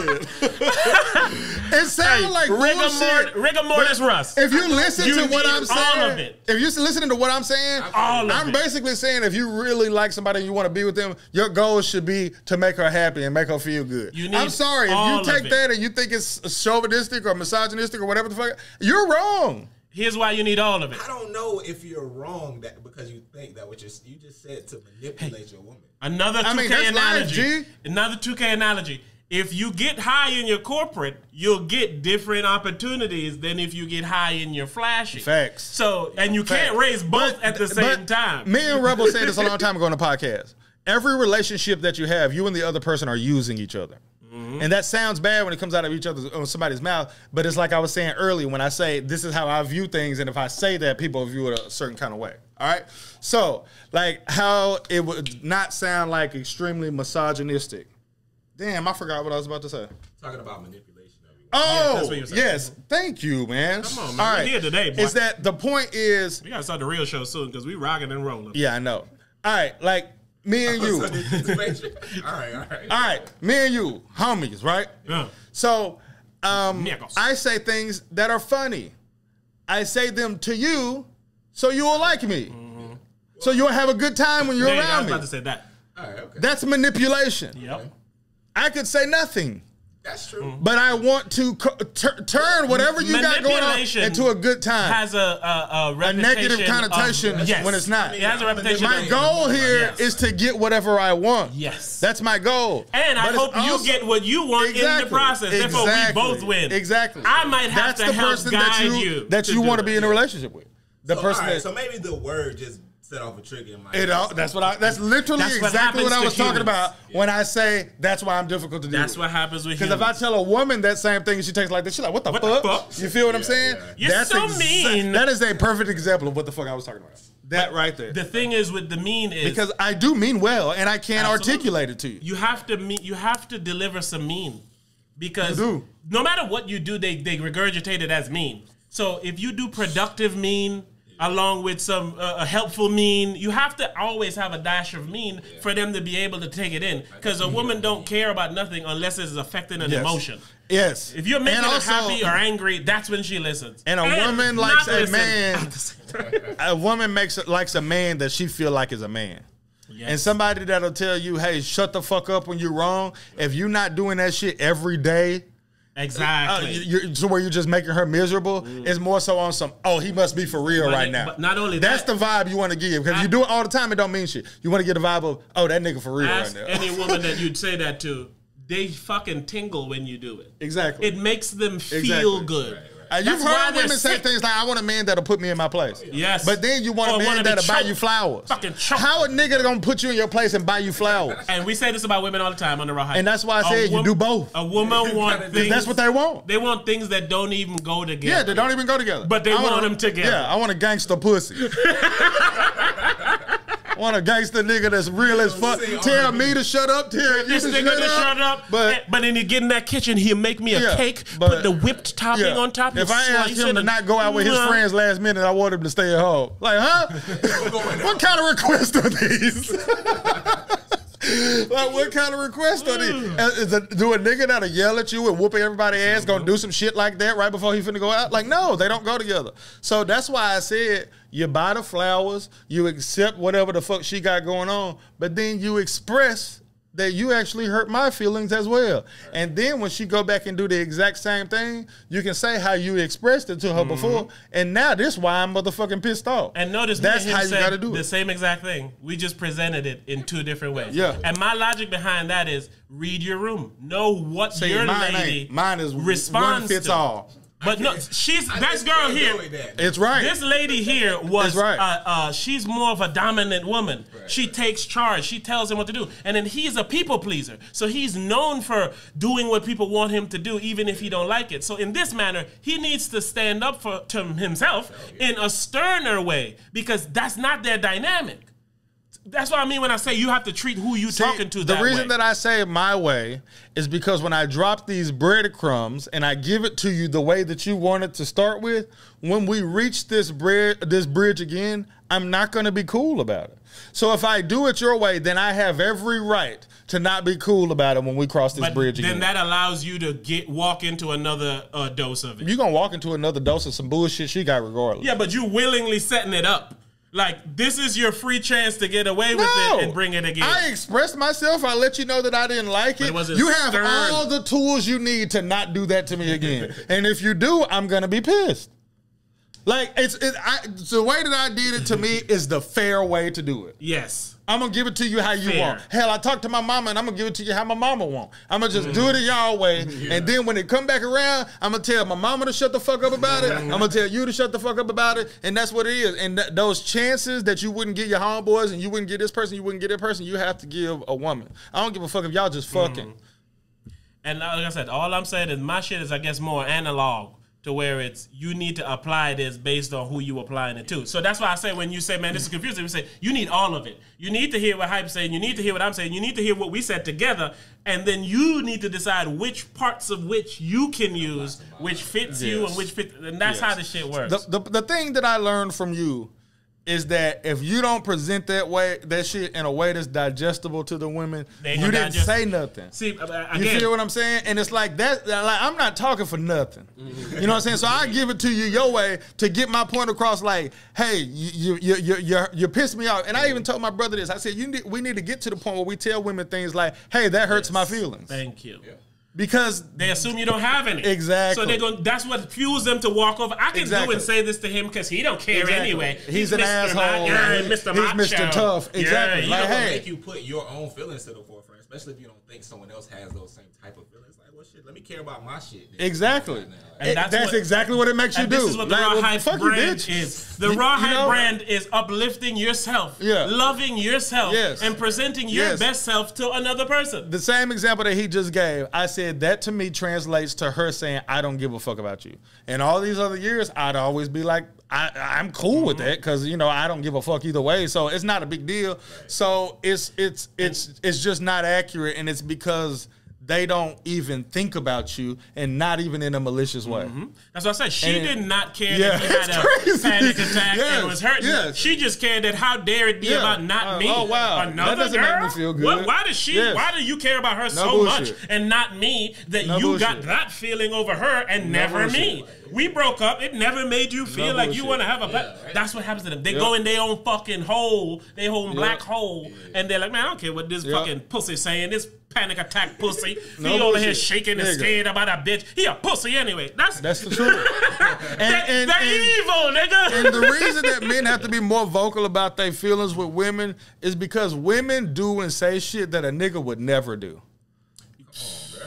nigga. It sounds like bullshit. Rigor mortis rust. If you listen to what I'm saying, all of it. If you're listening to what I'm saying, I'm basically saying if you really like somebody and you want to be with them, your goal should be to make her happy and make her feel good. I'm sorry, if you take that and you think it's chauvinistic or misogynistic or whatever the fuck, you're wrong. Here's why you need all of it. I don't know if you're wrong because you think that what you just said to manipulate your woman. Another 2K analogy. Life, another 2K analogy. If you get high in your corporate, you'll get different opportunities than if you get high in your flashy. Facts. So, and you can't raise both at the same time. Me and Rebel said this a long time ago on the podcast. Every relationship that you have, you and the other person are using each other. And that sounds bad when it comes out of somebody's mouth, but it's like I was saying earlier when I say this is how I view things, and if I say that, people view it a certain kind of way. All right? So, like, how it would not sound like extremely misogynistic. Damn, I forgot what I was about to say. Talking about manipulation. Oh, that's what you were saying. Yes. Thank you, man. Come on, man. All right. We're here today, boy. Is that the point is... We got to start the real show soon because we rocking and rolling. Yeah, I know. All right, like... Me and you. All right. Me and you, homies, right? Yeah. So, I say things that are funny. I say them to you, so you will like me. Mm-hmm. So you'll have a good time when you're around me. I was about to say that. All right, okay. That's manipulation. Yep. I could say nothing. That's true. Mm-hmm. But I want to turn whatever you got going on into a good time. Has a negative connotation when it's not. It has a reputation. My goal here is to get whatever I want. Yes. That's my goal. And I hope you get what you want in the process. Therefore, we both win. Exactly. I might have to help guide you. That's the person that you want to be in a relationship with. The person. So maybe the word just set off a trigger in my head. That's literally exactly what I was talking about when I say that's why I'm difficult to deal with. That's what happens with you. Because if I tell a woman that same thing and she takes it like this, she's like, what the fuck? You feel what I'm saying? Yeah. You're so mean. That is a perfect example of what the fuck I was talking about. That right there. The thing is with the mean is because I do mean well and I can't articulate it to you. You have to mean, you have to deliver some mean. Because no matter what you do, they regurgitate it as mean. So if you do productive mean, along with some a helpful mean. You have to always have a dash of mean for them to be able to take it in, because a woman don't care about nothing unless it's affecting an emotion. Yes. If you're making her happy or angry, that's when she listens. And a woman likes a man. A woman likes a man that she feel like is a man. Yes. And somebody that'll tell you, hey, shut the fuck up when you're wrong. If you're not doing that shit every day. Exactly. So where you're just making her miserable, it's more so on some, oh, he must be for real right now. But not only that's the vibe you want to give. Because if you do it all the time, it don't mean shit. You want to get a vibe of, oh, that nigga for real right now. Any woman that you'd say that to, they fucking tingle when you do it. Exactly. It makes them feel good. Right. You've heard women say things like, I want a man that'll put me in my place. Yes. But then you want a man that'll buy you flowers. Fucking choked. How a nigga gonna put you in your place and buy you flowers? And we say this about women all the time on the Raw Hype. And that's why I said you do both. A woman wants things. That's what they want. They want things that don't even go together. Yeah, they don't even go together. But they want them together. Yeah, I want a gangster pussy. I want a gangster nigga that's real as fuck. Tell me to shut up. Tell this nigga to shut up. But then he get in that kitchen, he'll make me a cake, put the whipped topping on top. If I asked him to not go out with his friends last minute, I want him to stay at home. Like, huh? What kind of requests are these? Like, what kind of requests are these? Do a nigga that'll yell at you and whoop everybody's ass gonna do some shit like that right before he finna go out? Like, no, they don't go together. So that's why I said, you buy the flowers, you accept whatever the fuck she got going on, but then you express that you actually hurt my feelings as well. Right. And then when she go back and do the exact same thing, you can say how you expressed it to her before, and now this why I'm motherfucking pissed off. And notice that's how you gotta do it. The same exact thing. We just presented it in two different ways. Yeah. And my logic behind that is read your room. Know what your lady responds to. All. But no, she's that girl here. It's right. This lady here was she's more of a dominant woman. Right, she takes charge. She tells him what to do. And then he's a people pleaser. So he's known for doing what people want him to do, even if he don't like it. So in this manner, he needs to stand up for himself in a sterner way, because that's not their dynamic. That's what I mean when I say you have to treat who you talking to that way. The reason that I say it my way is because when I drop these breadcrumbs and I give it to you the way that you wanted to start with, when we reach this bridge again, I'm not going to be cool about it. So if I do it your way, then I have every right to not be cool about it when we cross this bridge again. Then that allows you to walk into another dose of it. You're going to walk into another dose of some bullshit she got regardless. Yeah, but you willingly setting it up. Like, this is your free chance to get away with it and bring it again. I expressed myself. I let you know that I didn't like it. You have all the tools you need to not do that to me again. And if you do, I'm going to be pissed. Like, the way that I did it to me is the fair way to do it. Yes. I'm going to give it to you how you want. Hell, I talked to my mama, and I'm going to give it to you how my mama want. I'm going to just do it y'all way, and then when it come back around, I'm going to tell my mama to shut the fuck up about it. I'm going to tell you to shut the fuck up about it, and that's what it is. And those chances that you wouldn't get your homeboys, and you wouldn't get this person, you wouldn't get that person, you have to give a woman. I don't give a fuck if y'all just fucking. And like I said, all I'm saying is my shit is, I guess, more analog. To where it's, you need to apply this based on who you applying it to. So that's why I say, when you say, man, this is confusing, we say, you need all of it. You need to hear what Hype's saying. You need to hear what I'm saying. You need to hear what we said together. And then you need to decide which parts of which you can use, which fits you and which fits. And that's how this shit works. The thing that I learned from you is that if you don't present that shit in a way that's digestible to the women, you didn't say nothing. See, again, you feel what I'm saying? And it's like that. Like, I'm not talking for nothing. You know what I'm saying? So I give it to you your way to get my point across. Like, hey, you pissed me off. And I even told my brother this. I said, we need to get to the point where we tell women things like, hey, that hurts my feelings. Thank you. Yeah. Because they assume you don't have any. Exactly. So they don't. That's what fuels them to walk over. I can do and say this to him because he don't care anyway. He's an asshole. He's Mr. Tough. Exactly. Yeah, like, make you put your own feelings to the forefront, especially if you don't think someone else has those same type of feelings. Like, well, shit, let me care about my shit. Exactly. Right now. Like, and that's exactly what it makes you do. This is what the Raw Hype brand is. The Raw Hype brand is uplifting yourself, loving yourself, and presenting your best self to another person. The same example that he just gave, I said, that to me translates to her saying, I don't give a fuck about you. And all these other years, I'd always be like, I'm cool with that, because, you know, I don't give a fuck either way. So it's not a big deal. So it's just not accurate. And it's because they don't even think about you, and not even in a malicious way. Mm-hmm. That's what I said. She did not care that you had a panic attack and was hurting. Yes. She just cared that how dare it be about not me. Oh, wow. Another girl? Make me feel good. What, why does she? Yes. Why do you care about her so much and not me that you got that feeling over her and never me? We broke up. It never made you feel like you want to have a... Right. That's what happens to them. They go in their own fucking hole, their own black hole, and they're like, man, I don't care what this fucking pussy's saying. This panic attack pussy. He over here shaking and scared about a bitch. He a pussy anyway. That's the truth. They're evil, nigga. And the reason that men have to be more vocal about their feelings with women is because women do and say shit that a nigga would never do.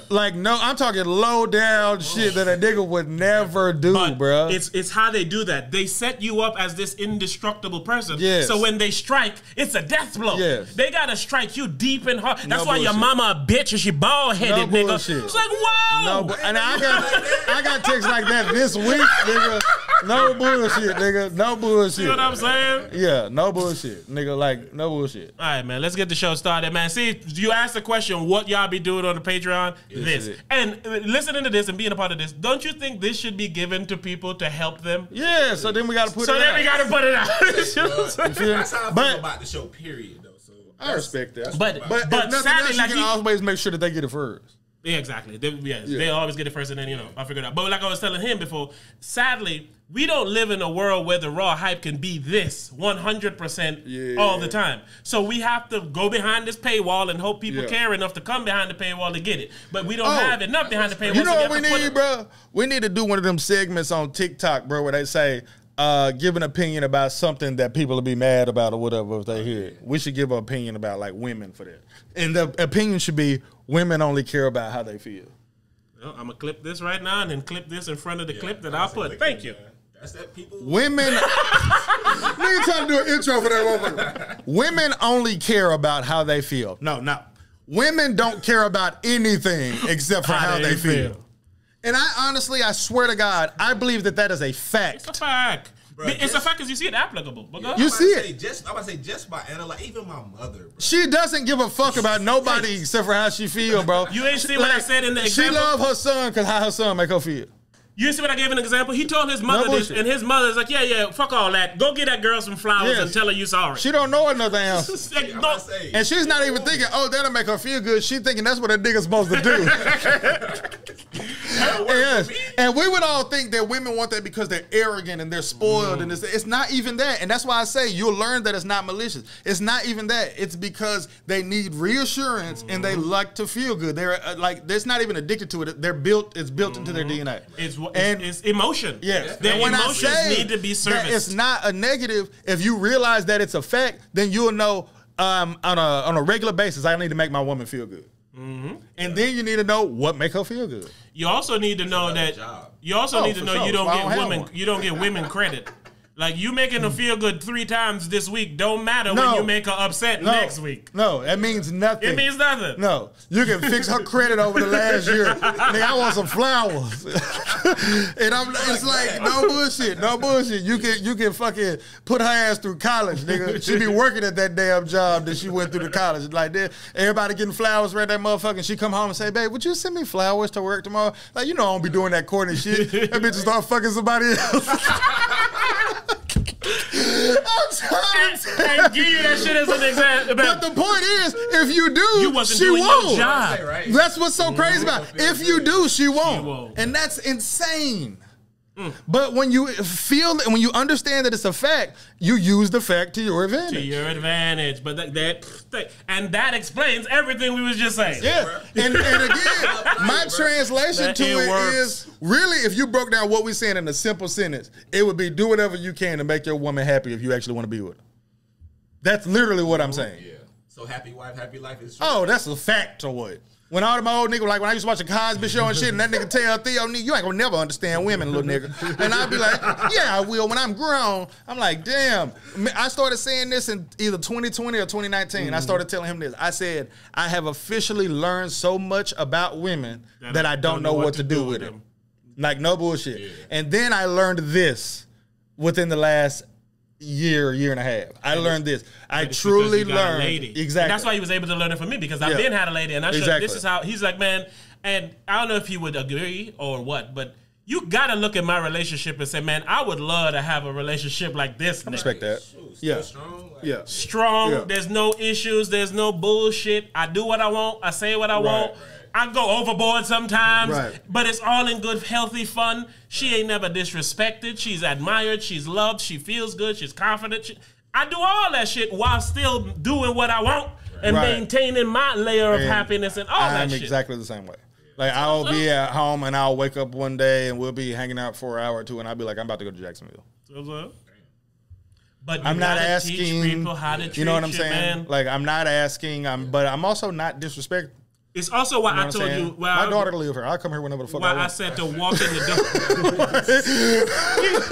Like, no, I'm talking low down shit that a nigga would never do, bro. It's how they do that. They set you up as this indestructible person. Yes. So when they strike, it's a death blow. Yes. They gotta strike you deep and hard. That's why your mama a bitch and she bald headed, nigga. Bullshit. It's like, whoa. No, and I got texts like that this week, nigga. No bullshit, nigga. No bullshit. You know what I'm saying? Yeah, no bullshit, nigga. Like, no bullshit. All right, man. Let's get the show started, man. See, you asked the question, what y'all be doing on the Patreon? This. And listening to this and being a part of this, don't you think this should be given to people to help them? Yeah, so then we got to put it out. So then we got to put it out. That's how I feel about the show, period, though. So I respect that. But sadly, like, you can always make sure that they get it first. Yeah, exactly. They always get it first, and then, you know, I figured it out. But like I was telling him before, sadly, we don't live in a world where the raw hype can be this 100% all the time. So we have to go behind this paywall and hope people care enough to come behind the paywall to get it. But we don't have enough behind the paywall. You know what we need, bro? We need to do one of them segments on TikTok, bro, where they say, give an opinion about something that people will be mad about or whatever if they hear it. We should give an opinion about, like, women for that. And the opinion should be women only care about how they feel. Well, I'm going to clip this right now and then clip this in front of the clip that I'll put. Thank you. Women, nigga, trying to do an intro for that motherfucker. Women only care about how they feel. No, no, women don't care about anything except for how they feel. And I honestly, I swear to God, I believe that that is a fact. It's a fact. Bro, it's a fact because you see it applicable. You see it. I would say just by analyzing, even my mother, bro. She doesn't give a fuck about nobody except for how she feel, bro. You ain't see what I said in the example? She love her son because how her son make her feel. You see what I gave an example? He told his mother this, and his mother's like, yeah, fuck all that. Go get that girl some flowers and tell her you sorry. She don't know nothing else. Like, and she's not even thinking, oh, that'll make her feel good. She's thinking that's what a nigga's supposed to do. And we would all think that women want that because they're arrogant and they're spoiled. And it's not even that. And that's why I say you'll learn that it's not malicious. It's not even that. It's because they need reassurance and they like to feel good. They're like, they're not even addicted to it. They're built. It's built into their DNA. It's emotion. Yes. Their emotions need to be serviced. It's not a negative. If you realize that it's a fact, then you'll know on a regular basis, I need to make my woman feel good. And then you need to know what make her feel good. You also need to know that you don't get women credit. Like, you making her feel good 3 times this week don't matter when you make her upset next week. No, that means nothing. It means nothing. No. You can fix her credit over the last year. Nigga, I want some flowers. And it's like, no bullshit, no bullshit. You can fucking put her ass through college, nigga. She be working at that damn job that she went through to college. Like, everybody getting flowers right that motherfucker. And she come home and say, babe, would you send me flowers to work tomorrow? Like, you know I don't be doing that corny shit. That bitch start fucking somebody else. And give you that shit as an example. But the point is, if you do, she won't. That's what's so crazy about it. If you do, she won't. And that's insane. But when you feel and when you understand that it's a fact, you use the fact to your advantage. To your advantage. But that explains everything we was just saying. Yeah. And again, my translation to it is really, if you broke down what we're saying in a simple sentence, it would be do whatever you can to make your woman happy if you actually want to be with her. That's literally what I'm saying. Yeah. So happy wife, happy life is true. Oh, that's a fact or what? When all my old niggas, like when I used to watch a Cosby Show and shit, and that nigga tell Theo, you ain't gonna never understand women, little nigga. And I'd be like, yeah, I will. When I'm grown, I'm like, damn. I started saying this in either 2020 or 2019. I started telling him this. I said, I have officially learned so much about women that I don't know what to do with them. Like, no bullshit. Yeah. And then I learned this within the last year and a half. I learned this. I truly learned. Exactly. And that's why he was able to learn it from me, because I've been had a lady, and I showed this is how he's like, man. And I don't know if he would agree or what, but you got to look at my relationship and say, man, I would love to have a relationship like this. I respect that. Shoot, yeah. Strong. Like, yeah. Strong. Yeah. There's no issues. There's no bullshit. I do what I want. I say what I want. Right. I go overboard sometimes, but it's all in good, healthy fun. She ain't never disrespected. She's admired. She's loved. She feels good. She's confident. I do all that shit while still doing what I want and maintaining my layer of happiness and all that shit. I'm exactly the same way. Like, I'll be at home and I'll wake up one day and we'll be hanging out for an hour or two and I'll be like, I'm about to go to Jacksonville. But I'm not asking people how to treat you, know what I'm saying? Man. Like, I'm not asking, but I'm also not disrespectful. It's also why I told you. My daughter lives here. I'll come here whenever the fuck I want. Why I said to walk in the door.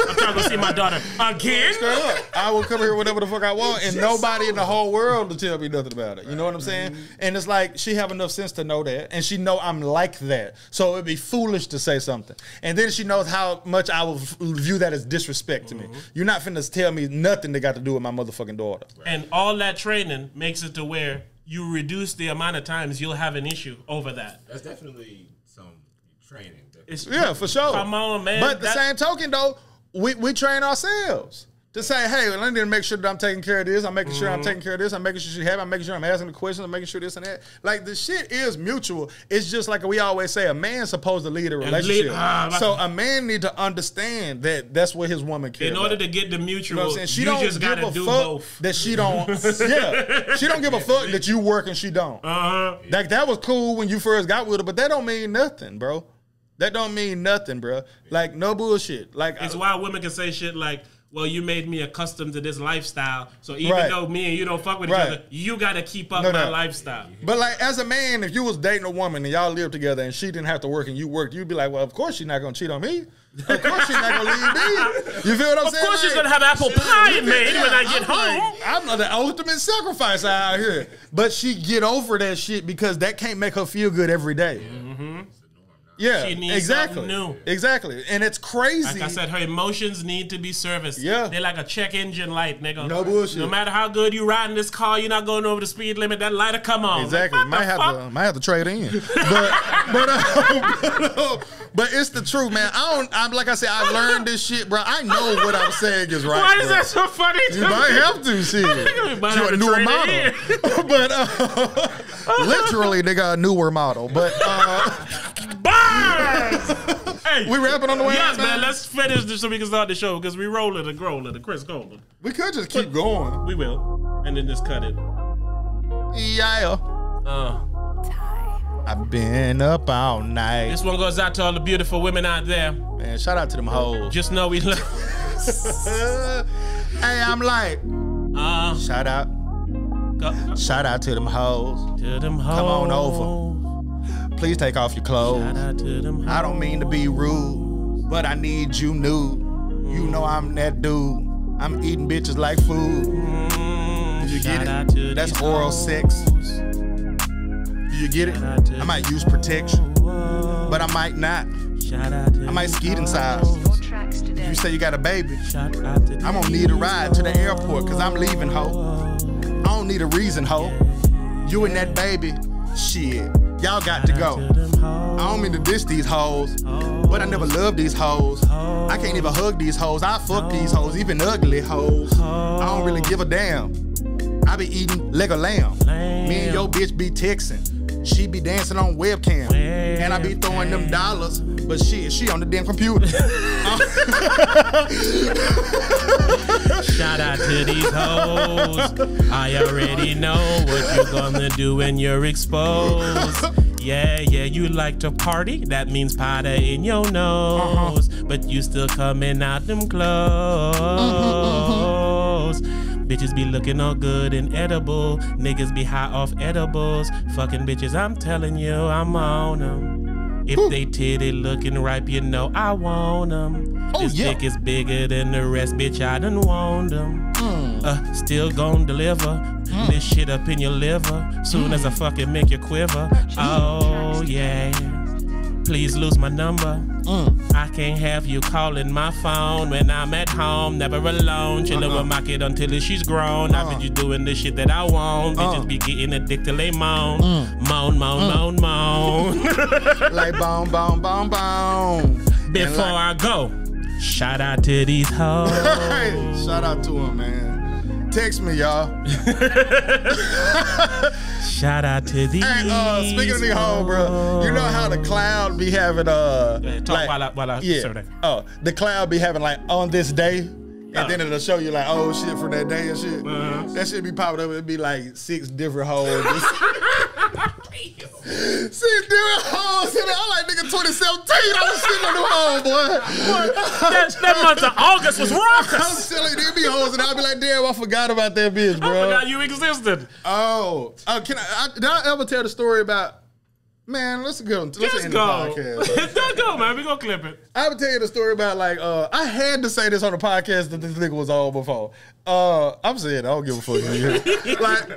I'm trying to see my daughter again. Straight up. I will come here whenever the fuck I want, and nobody in the whole world will tell me nothing about it. You know what I'm saying? And it's like, she have enough sense to know that, and she know I'm like that. So it'd be foolish to say something. And then she knows how much I will view that as disrespect to me. You're not finna tell me nothing that got to do with my motherfucking daughter. And all that training makes it to where you reduce the amount of times you'll have an issue over that. That's definitely some training. It's, for sure. Come on, man. But the same token, though, we train ourselves to say, hey, well, I need to make sure that I'm taking care of this. I'm making sure I'm taking care of this. I'm making sure she's happy. I'm making sure I'm asking the questions. I'm making sure this and that. Like, the shit is mutual. It's just like we always say, a man's supposed to lead a relationship. So a man need to understand that that's what his woman cares about. In order to get the mutual, you know what I'm saying? She don't just give a do fuck both. That she don't. She don't give a fuck that you work and she don't. Like, that was cool when you first got with her, but that don't mean nothing, bro. That don't mean nothing, bro. Like, no bullshit. Like, it's why women can say shit like, well, you made me accustomed to this lifestyle, so even though me and you don't fuck with each other, you got to keep up my lifestyle. But, like, as a man, if you was dating a woman and y'all lived together and she didn't have to work and you worked, you'd be like, well, of course she's not going to cheat on me. Of course she's not going to leave me. You feel what I'm saying? Of course she's going to have apple pie made when I get home. I'm not the ultimate sacrifice out here. But she get over that shit because that can't make her feel good every day. Yeah, she needs something new. Exactly. And it's crazy. Like I said, her emotions need to be serviced. Yeah. They're like a check engine light, nigga. No bullshit. No matter how good you riding this car, you're not going over the speed limit. That light'll come on. Exactly. Like, might have to trade in. But it's the truth, man. I'm like I said, I learned this shit, bro. I know what I'm saying is right. Why is that so funny? You might have to see it. You're a newer model. But literally, nigga, a newer model. But hey, we wrapping on the way out, man. Let's finish this so we can start the show, because we rolling and growling and Chris Golden. We could just keep going. We will. And then just cut it. Yeah. I've been up all night. This one goes out to all the beautiful women out there. Man, shout out to them hoes. Just know we love. Hey, I'm like, shout out. Shout out to them hoes. To them hoes. Come on over. Please take off your clothes. I don't mean to be rude, but I need you nude. You know I'm that dude. I'm eating bitches like food. You get it? That's oral sex. You get it? I might use protection, but I might not. I might skeet inside. You say you got a baby, I'm gonna need a ride to the airport, cause I'm leaving, ho. I don't need a reason, ho. You and that baby, shit, y'all got to go. I don't mean to diss these hoes, but I never loved these hoes. I can't even hug these hoes. I fuck these hoes, even ugly hoes. I don't really give a damn. I be eating leg of lamb. Me and your bitch be texting. She be dancing on webcam. And I be throwing them dollars, but shit, she on the damn computer. Shout out to these hoes. I already know what you're gonna do when you're exposed. Yeah, yeah, you like to party. That means powder in your nose. But you still coming out them clothes. Bitches be looking all good and edible. Niggas be high off edibles. Fucking bitches, I'm telling you, I'm on them. If they titty looking ripe, you know I want them. This dick is bigger than the rest, bitch, I done want them. Still gon' deliver this shit up in your liver. Soon as I fucking make you quiver. Oh yeah. Please lose my number. I can't have you calling my phone when I'm at home, never alone. Chillin' with my kid until she's grown. I've been just doing the shit that I want. Bitches be getting addicted till they moan. Moan, moan, moan, moan. Like boom, boom, boom, boom. Before I go, shout out to these hoes. Shout out to them, man. Text me, y'all. Shout out to these. Hey, speaking of these hoes, bro, you know how the cloud be having the cloud be having like on this day. And then it'll show you like old shit from that day and shit. That shit be popping up. It'd be like 6 different hoes. 6 different hoes in there. I'm like, nigga, 2017. I was sitting on them hoes, boy. That month of August was raucous. I'm silly. There'd be hoes, and I'd be like, damn, I forgot about that bitch, bro. I forgot you existed. Oh, did I ever tell the story about? Man, let's go. Let's go, man. We gonna clip it. I would tell you the story about like I had to say this on the podcast that this nigga was on before. I'm saying I don't give a fuck. Like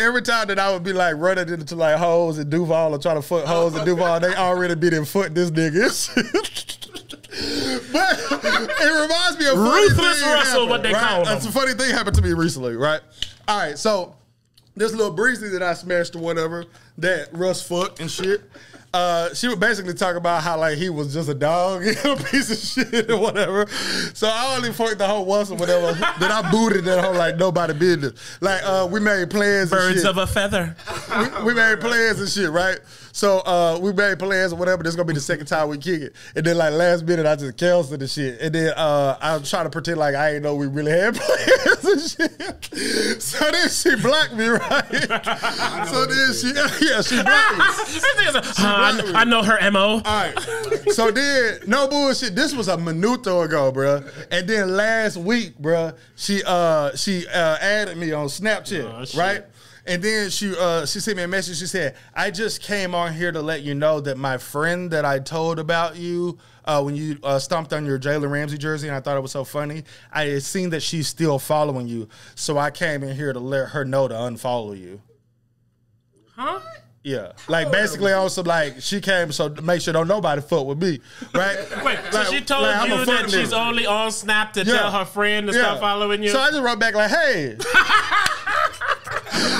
every time that I would be like running into like hoes and Duval or trying to fuck hoes and Duval, they already been in foot this nigga. But it reminds me of Ruthless Russell, what they call him. It's a funny thing happened to me recently, right? All right, so. This little Breezy that I smashed or whatever, that Russ fucked and shit, she would basically talk about how, like, he was just a dog and a piece of shit or whatever. So I only fucked the hoe once or whatever. Then I booted that hoe like nobody business. Like, we made plans and shit. Birds of a feather. We made plans and shit, right? So we made plans or whatever. This is going to be the second time we kick it. And then, like, last minute, I just canceled the shit. And then I was trying to pretend like I didn't know we really had plans and shit. So then she blocked me, right? So then she blocked me. I know her M.O. All right. So then, no bullshit, this was a minuto ago, bro. And then last week, bro, she added me on Snapchat, right? And then she sent me a message. She said, I just came on here to let you know that my friend that I told about you when you stomped on your Jalen Ramsey jersey, and I thought it was so funny, I had seen that she's still following you. So I came in here to let her know to unfollow you. Huh? Yeah, like basically also like she came so make sure don't nobody fuck with me, right? Wait, like, so she told like, you that she's only on Snap to tell her friend to stop following you? So I just wrote back like, hey.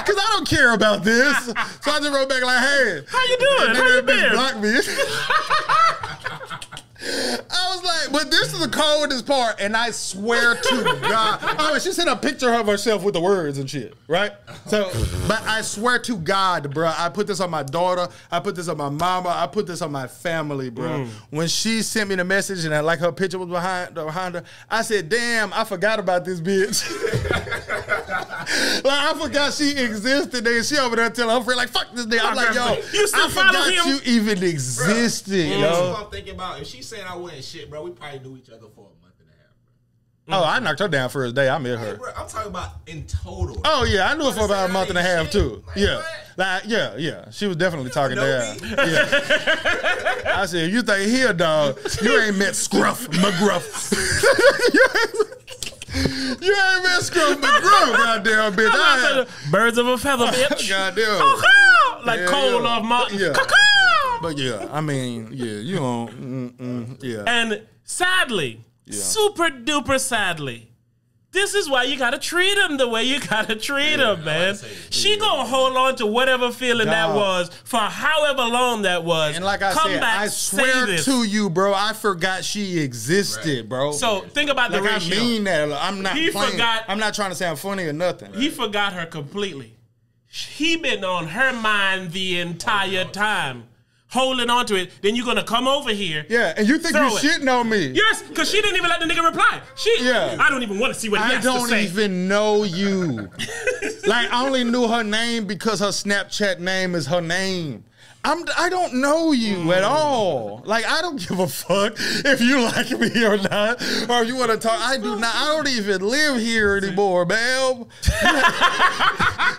Cause I don't care about this. So I just wrote back like, hey. How you doing? How you been? Block me. I was like, but this is the coldest part, and I swear to God. Oh, she sent a picture of herself with the words and shit, right? So, but I swear to God, bro, I put this on my daughter, I put this on my mama, I put this on my family, bro. When she sent me the message and I, like her picture was behind her, I said, damn, I forgot about this bitch. Like, I forgot she existed, and she over there telling her friend, like, fuck this nigga. I'm like, yo, I forgot you even existed, yo. That's what I'm thinking about. If she saying I wasn't shit, bro, we probably knew each other for a month and a half, bro. Oh, I knocked her down for a day. I met her. Hey, bro, I'm talking about in total. Bro. Oh, yeah. I knew her for about a month and a half, too. Like, yeah. What? Like, yeah. She was definitely talking down. Yeah. I said, you think here, dog, you ain't met Scruff McGruff. You ain't met Scruff McGruff, goddamn bitch. Birds of a feather, bitch. Goddamn. Like Cole of Martin. Yeah. But yeah, I mean, yeah, you don't, yeah. And sadly, super duper sadly, this is why you gotta treat him the way you gotta treat him, man. She gonna hold on to whatever feeling that was for however long that was. And like I said, I swear to you, bro, I forgot she existed, bro. So think about the ratio. I mean that. I'm not playing. I'm not trying to sound funny or nothing. He forgot her completely. He been on her mind the entire time. Holding on to it, then you're gonna come over here. Yeah, and you think you're shitting on me. Yes, because she didn't even let the nigga reply. I don't even want to see what he has to say. I don't even know you. Like, I only knew her name because her Snapchat name is her name. I don't know you at all. Like, I don't give a fuck if you like me or not, or if you want to talk. I do not. I don't even live here anymore, babe.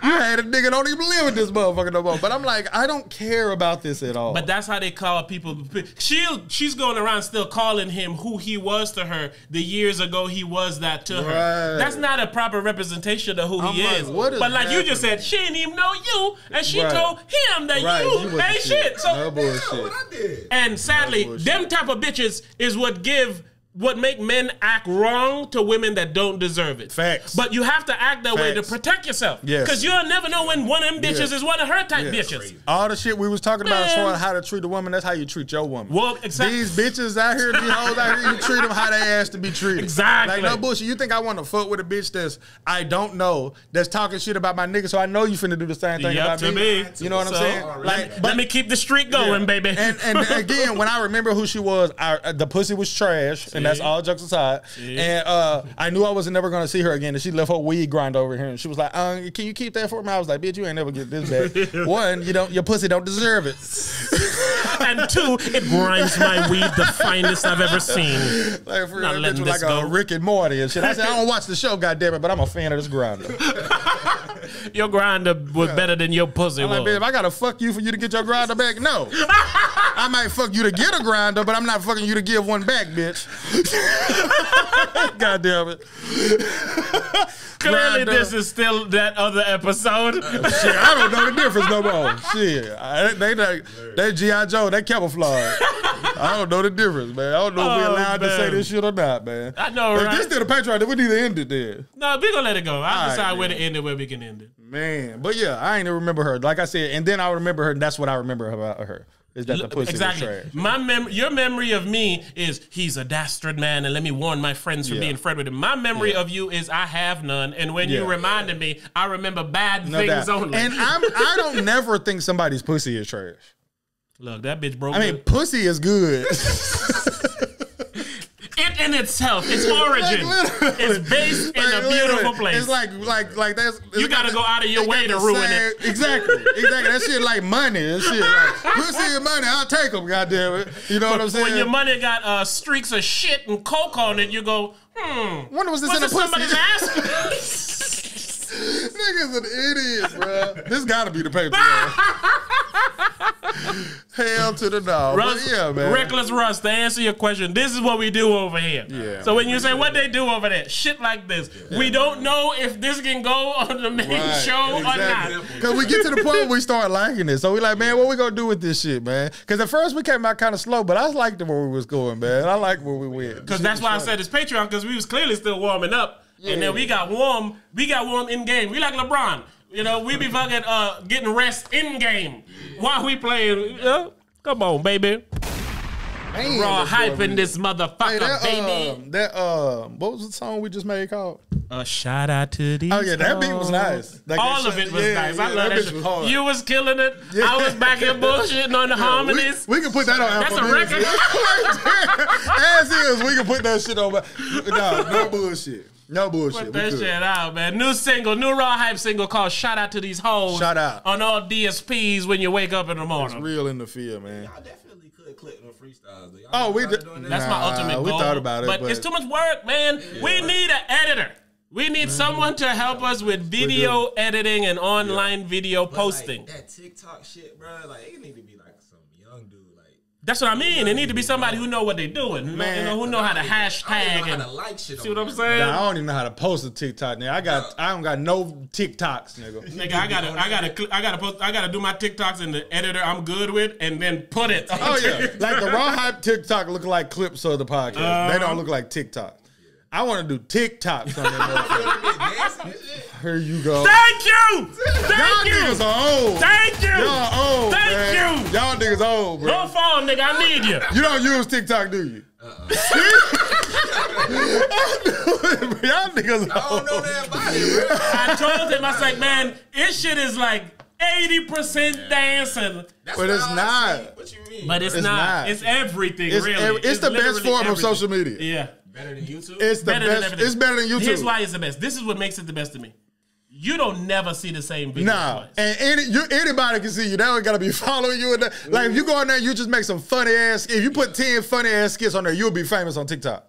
You had a nigga don't even live with this motherfucker no more. But I'm like, I don't care about this at all. But that's how they call people. She's going around still calling him who he was to her the years ago he was that to her. That's not a proper representation of who he is. But like you just said, she didn't even know you, and she told him that you. ain't shit. So no bullshit. What I did. And sadly, no them type of bitches is what give. What make men act wrong to women that don't deserve it. Facts. But you have to act that way to protect yourself. Yes. Because you'll never know when one of them bitches is one of her type bitches. All the shit we was talking about as far as how to treat a woman, that's how you treat your woman. Well, exactly. These bitches out here, these hoes out here, you treat them how they asked to be treated. Exactly. Like, no bullshit. You think I want to fuck with a bitch that's, I don't know, that's talking shit about my nigga, so I know you finna do the same thing about me. You know what I'm saying? Like, let me keep the streak going, baby. And again, when I remember who she was, the pussy was trash. And that's all jokes aside. And I knew I was never going to see her again. And she left her weed grind over here. And she was like, can you keep that for me? I was like, bitch, you ain't never get this back. One, you don't, your pussy don't deserve it. And two, it grinds my weed the finest I've ever seen. Like, for real, bitch was like a Rick and Morty and shit. I said, I don't watch the show, goddammit, but I'm a fan of this grinder. Your grinder was better than your pussy. I'm like, babe, I got to fuck you for you to get your grinder back? No. I might fuck you to get a grinder, but I'm not fucking you to give one back, bitch. God damn it. Clearly, this is still that other episode. Shit, I don't know the difference no more. Shit. They G.I. Joe, they camouflage. I don't know the difference, man. I don't know if we're allowed to say this shit or not, man. I know, right? If this still the Patreon, then we need to end it then. No, we're going to let it go. I'll decide where to end it, where we can end it. Man. But yeah, I ain't even remember her. Like I said, and then I remember her, and that's what I remember about her. Is that the pussy trash? My your memory of me is he's a dastard man, and let me warn my friends from being friend with him. My memory of you is I have none, and when you reminded me, I remember bad things only. And I don't never think somebody's pussy is trash. Look, that bitch broke. I mean, pussy is good. It in itself, its origin, like, it's based in a beautiful place. It's like that's you gotta go out of your way to ruin it. Exactly, exactly. That shit like money and shit. Like, pussy and money, I'll take them. Goddamn it, you know what I'm saying? When your money got streaks of shit and coke on it, you go, when was this in a pussy? Somebody's ass? Nigga's an idiot, bro. This gotta be the paper. Hell to the dog. Rust, yeah, man. Reckless Rust, to answer your question, this is what we do over here. Yeah, so when you say what they do over there, shit like this. Yeah. We don't know if this can go on the main show or not. Because we get to the point where we start liking it. So we like, man, what we gonna do with this shit, man? Because at first we came out kind of slow, but I liked it where we was going, man. I liked where we went. Because that's why I said it's Patreon, because we was clearly still warming up. Yeah. And then we got warm in game. We like LeBron. You know, we be fucking getting rest in game while we playing. Come on, baby. Man, raw hype in this motherfucker, baby. What was the song we just made called? A shout out to these. Oh yeah, that beat was nice. Like all of it was nice. I love that shit. Hard. You was killing it. Yeah. I was back here bullshitting on the harmonies. We can put that on. That's a record. As is, we can put that shit on. No bullshit. No bullshit. Put that shit out, man. New single, new raw hype single called Shout Out to These Hoes. Shout out. On all DSPs when you wake up in the morning. It's real in the field, man. Y'all definitely could click on freestyles. Oh, we did. That's my ultimate goal. We thought about it. But it's too much work, man. Yeah. We need an editor. We need someone to help us with video editing and online video posting. Like, that TikTok shit, bro, like it need to be like some young dude. That's what I mean. It need to be somebody who know what they doing, man. You know, who know how to hashtag. I don't even know how to like shit. See what I'm saying? Nah, I don't even know how to post a TikTok. Nigga, I don't got no TikToks, nigga. Nigga, I gotta do my TikToks in the editor I'm good with, and then put it. Oh yeah, like the raw hype TikTok look like clips of the podcast. They don't look like TikTok. I want to do TikToks on that. Here you go. Thank you. Thank you. Y'all niggas are old. Thank you. Y'all old. Thank you. Y'all niggas old, bro. Don't fall, nigga. I need you. You don't use TikTok, do you? Y'all niggas old. I don't know that body, bro. I told him, I was like, man, this shit is like 80% dancing. That's but it's not. What you mean? But it's not. It's everything, really. It's the best form of social media. Yeah. Better than YouTube? It's the best. It's better than YouTube. Here's why it's the best. This is what makes it the best to me. You don't never see the same video. Nah. And anybody can see you. They don't got to be following you. Like, if you go on there, you just make some funny ass. If you put 10 funny ass skits on there, you'll be famous on TikTok.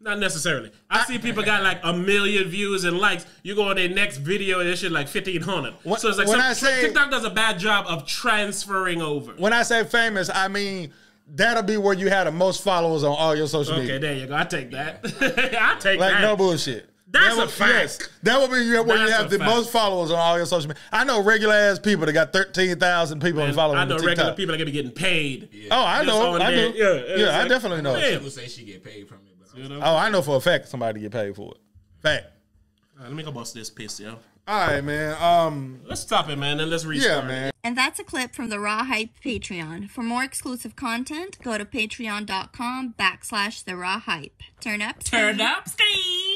Not necessarily. I see people got like 1 million views and likes. You go on their next video and that shit like 1,500. So it's like TikTok does a bad job of transferring over. When I say famous, I mean... That'll be where you have the most followers on all your social media. Okay, there you go. I take that. I take that. Like, no bullshit. That's a fact. Yes, that would be when you have the most followers on all your social media. I know regular ass people that got 13,000 people following. I know regular people that gonna be getting paid. Yeah. Oh, I know. I do. Yeah, yeah, like, I definitely know. People say she get paid from it. But you know? Oh, I know for a fact somebody get paid for it. Fact. All right, let me go bust this piss, yo. All right, man. Let's stop it, man, and let's restart. Yeah, man. And that's a clip from the Raw Hype Patreon. For more exclusive content, go to patreon.com/therawhype. Turn up, Steve.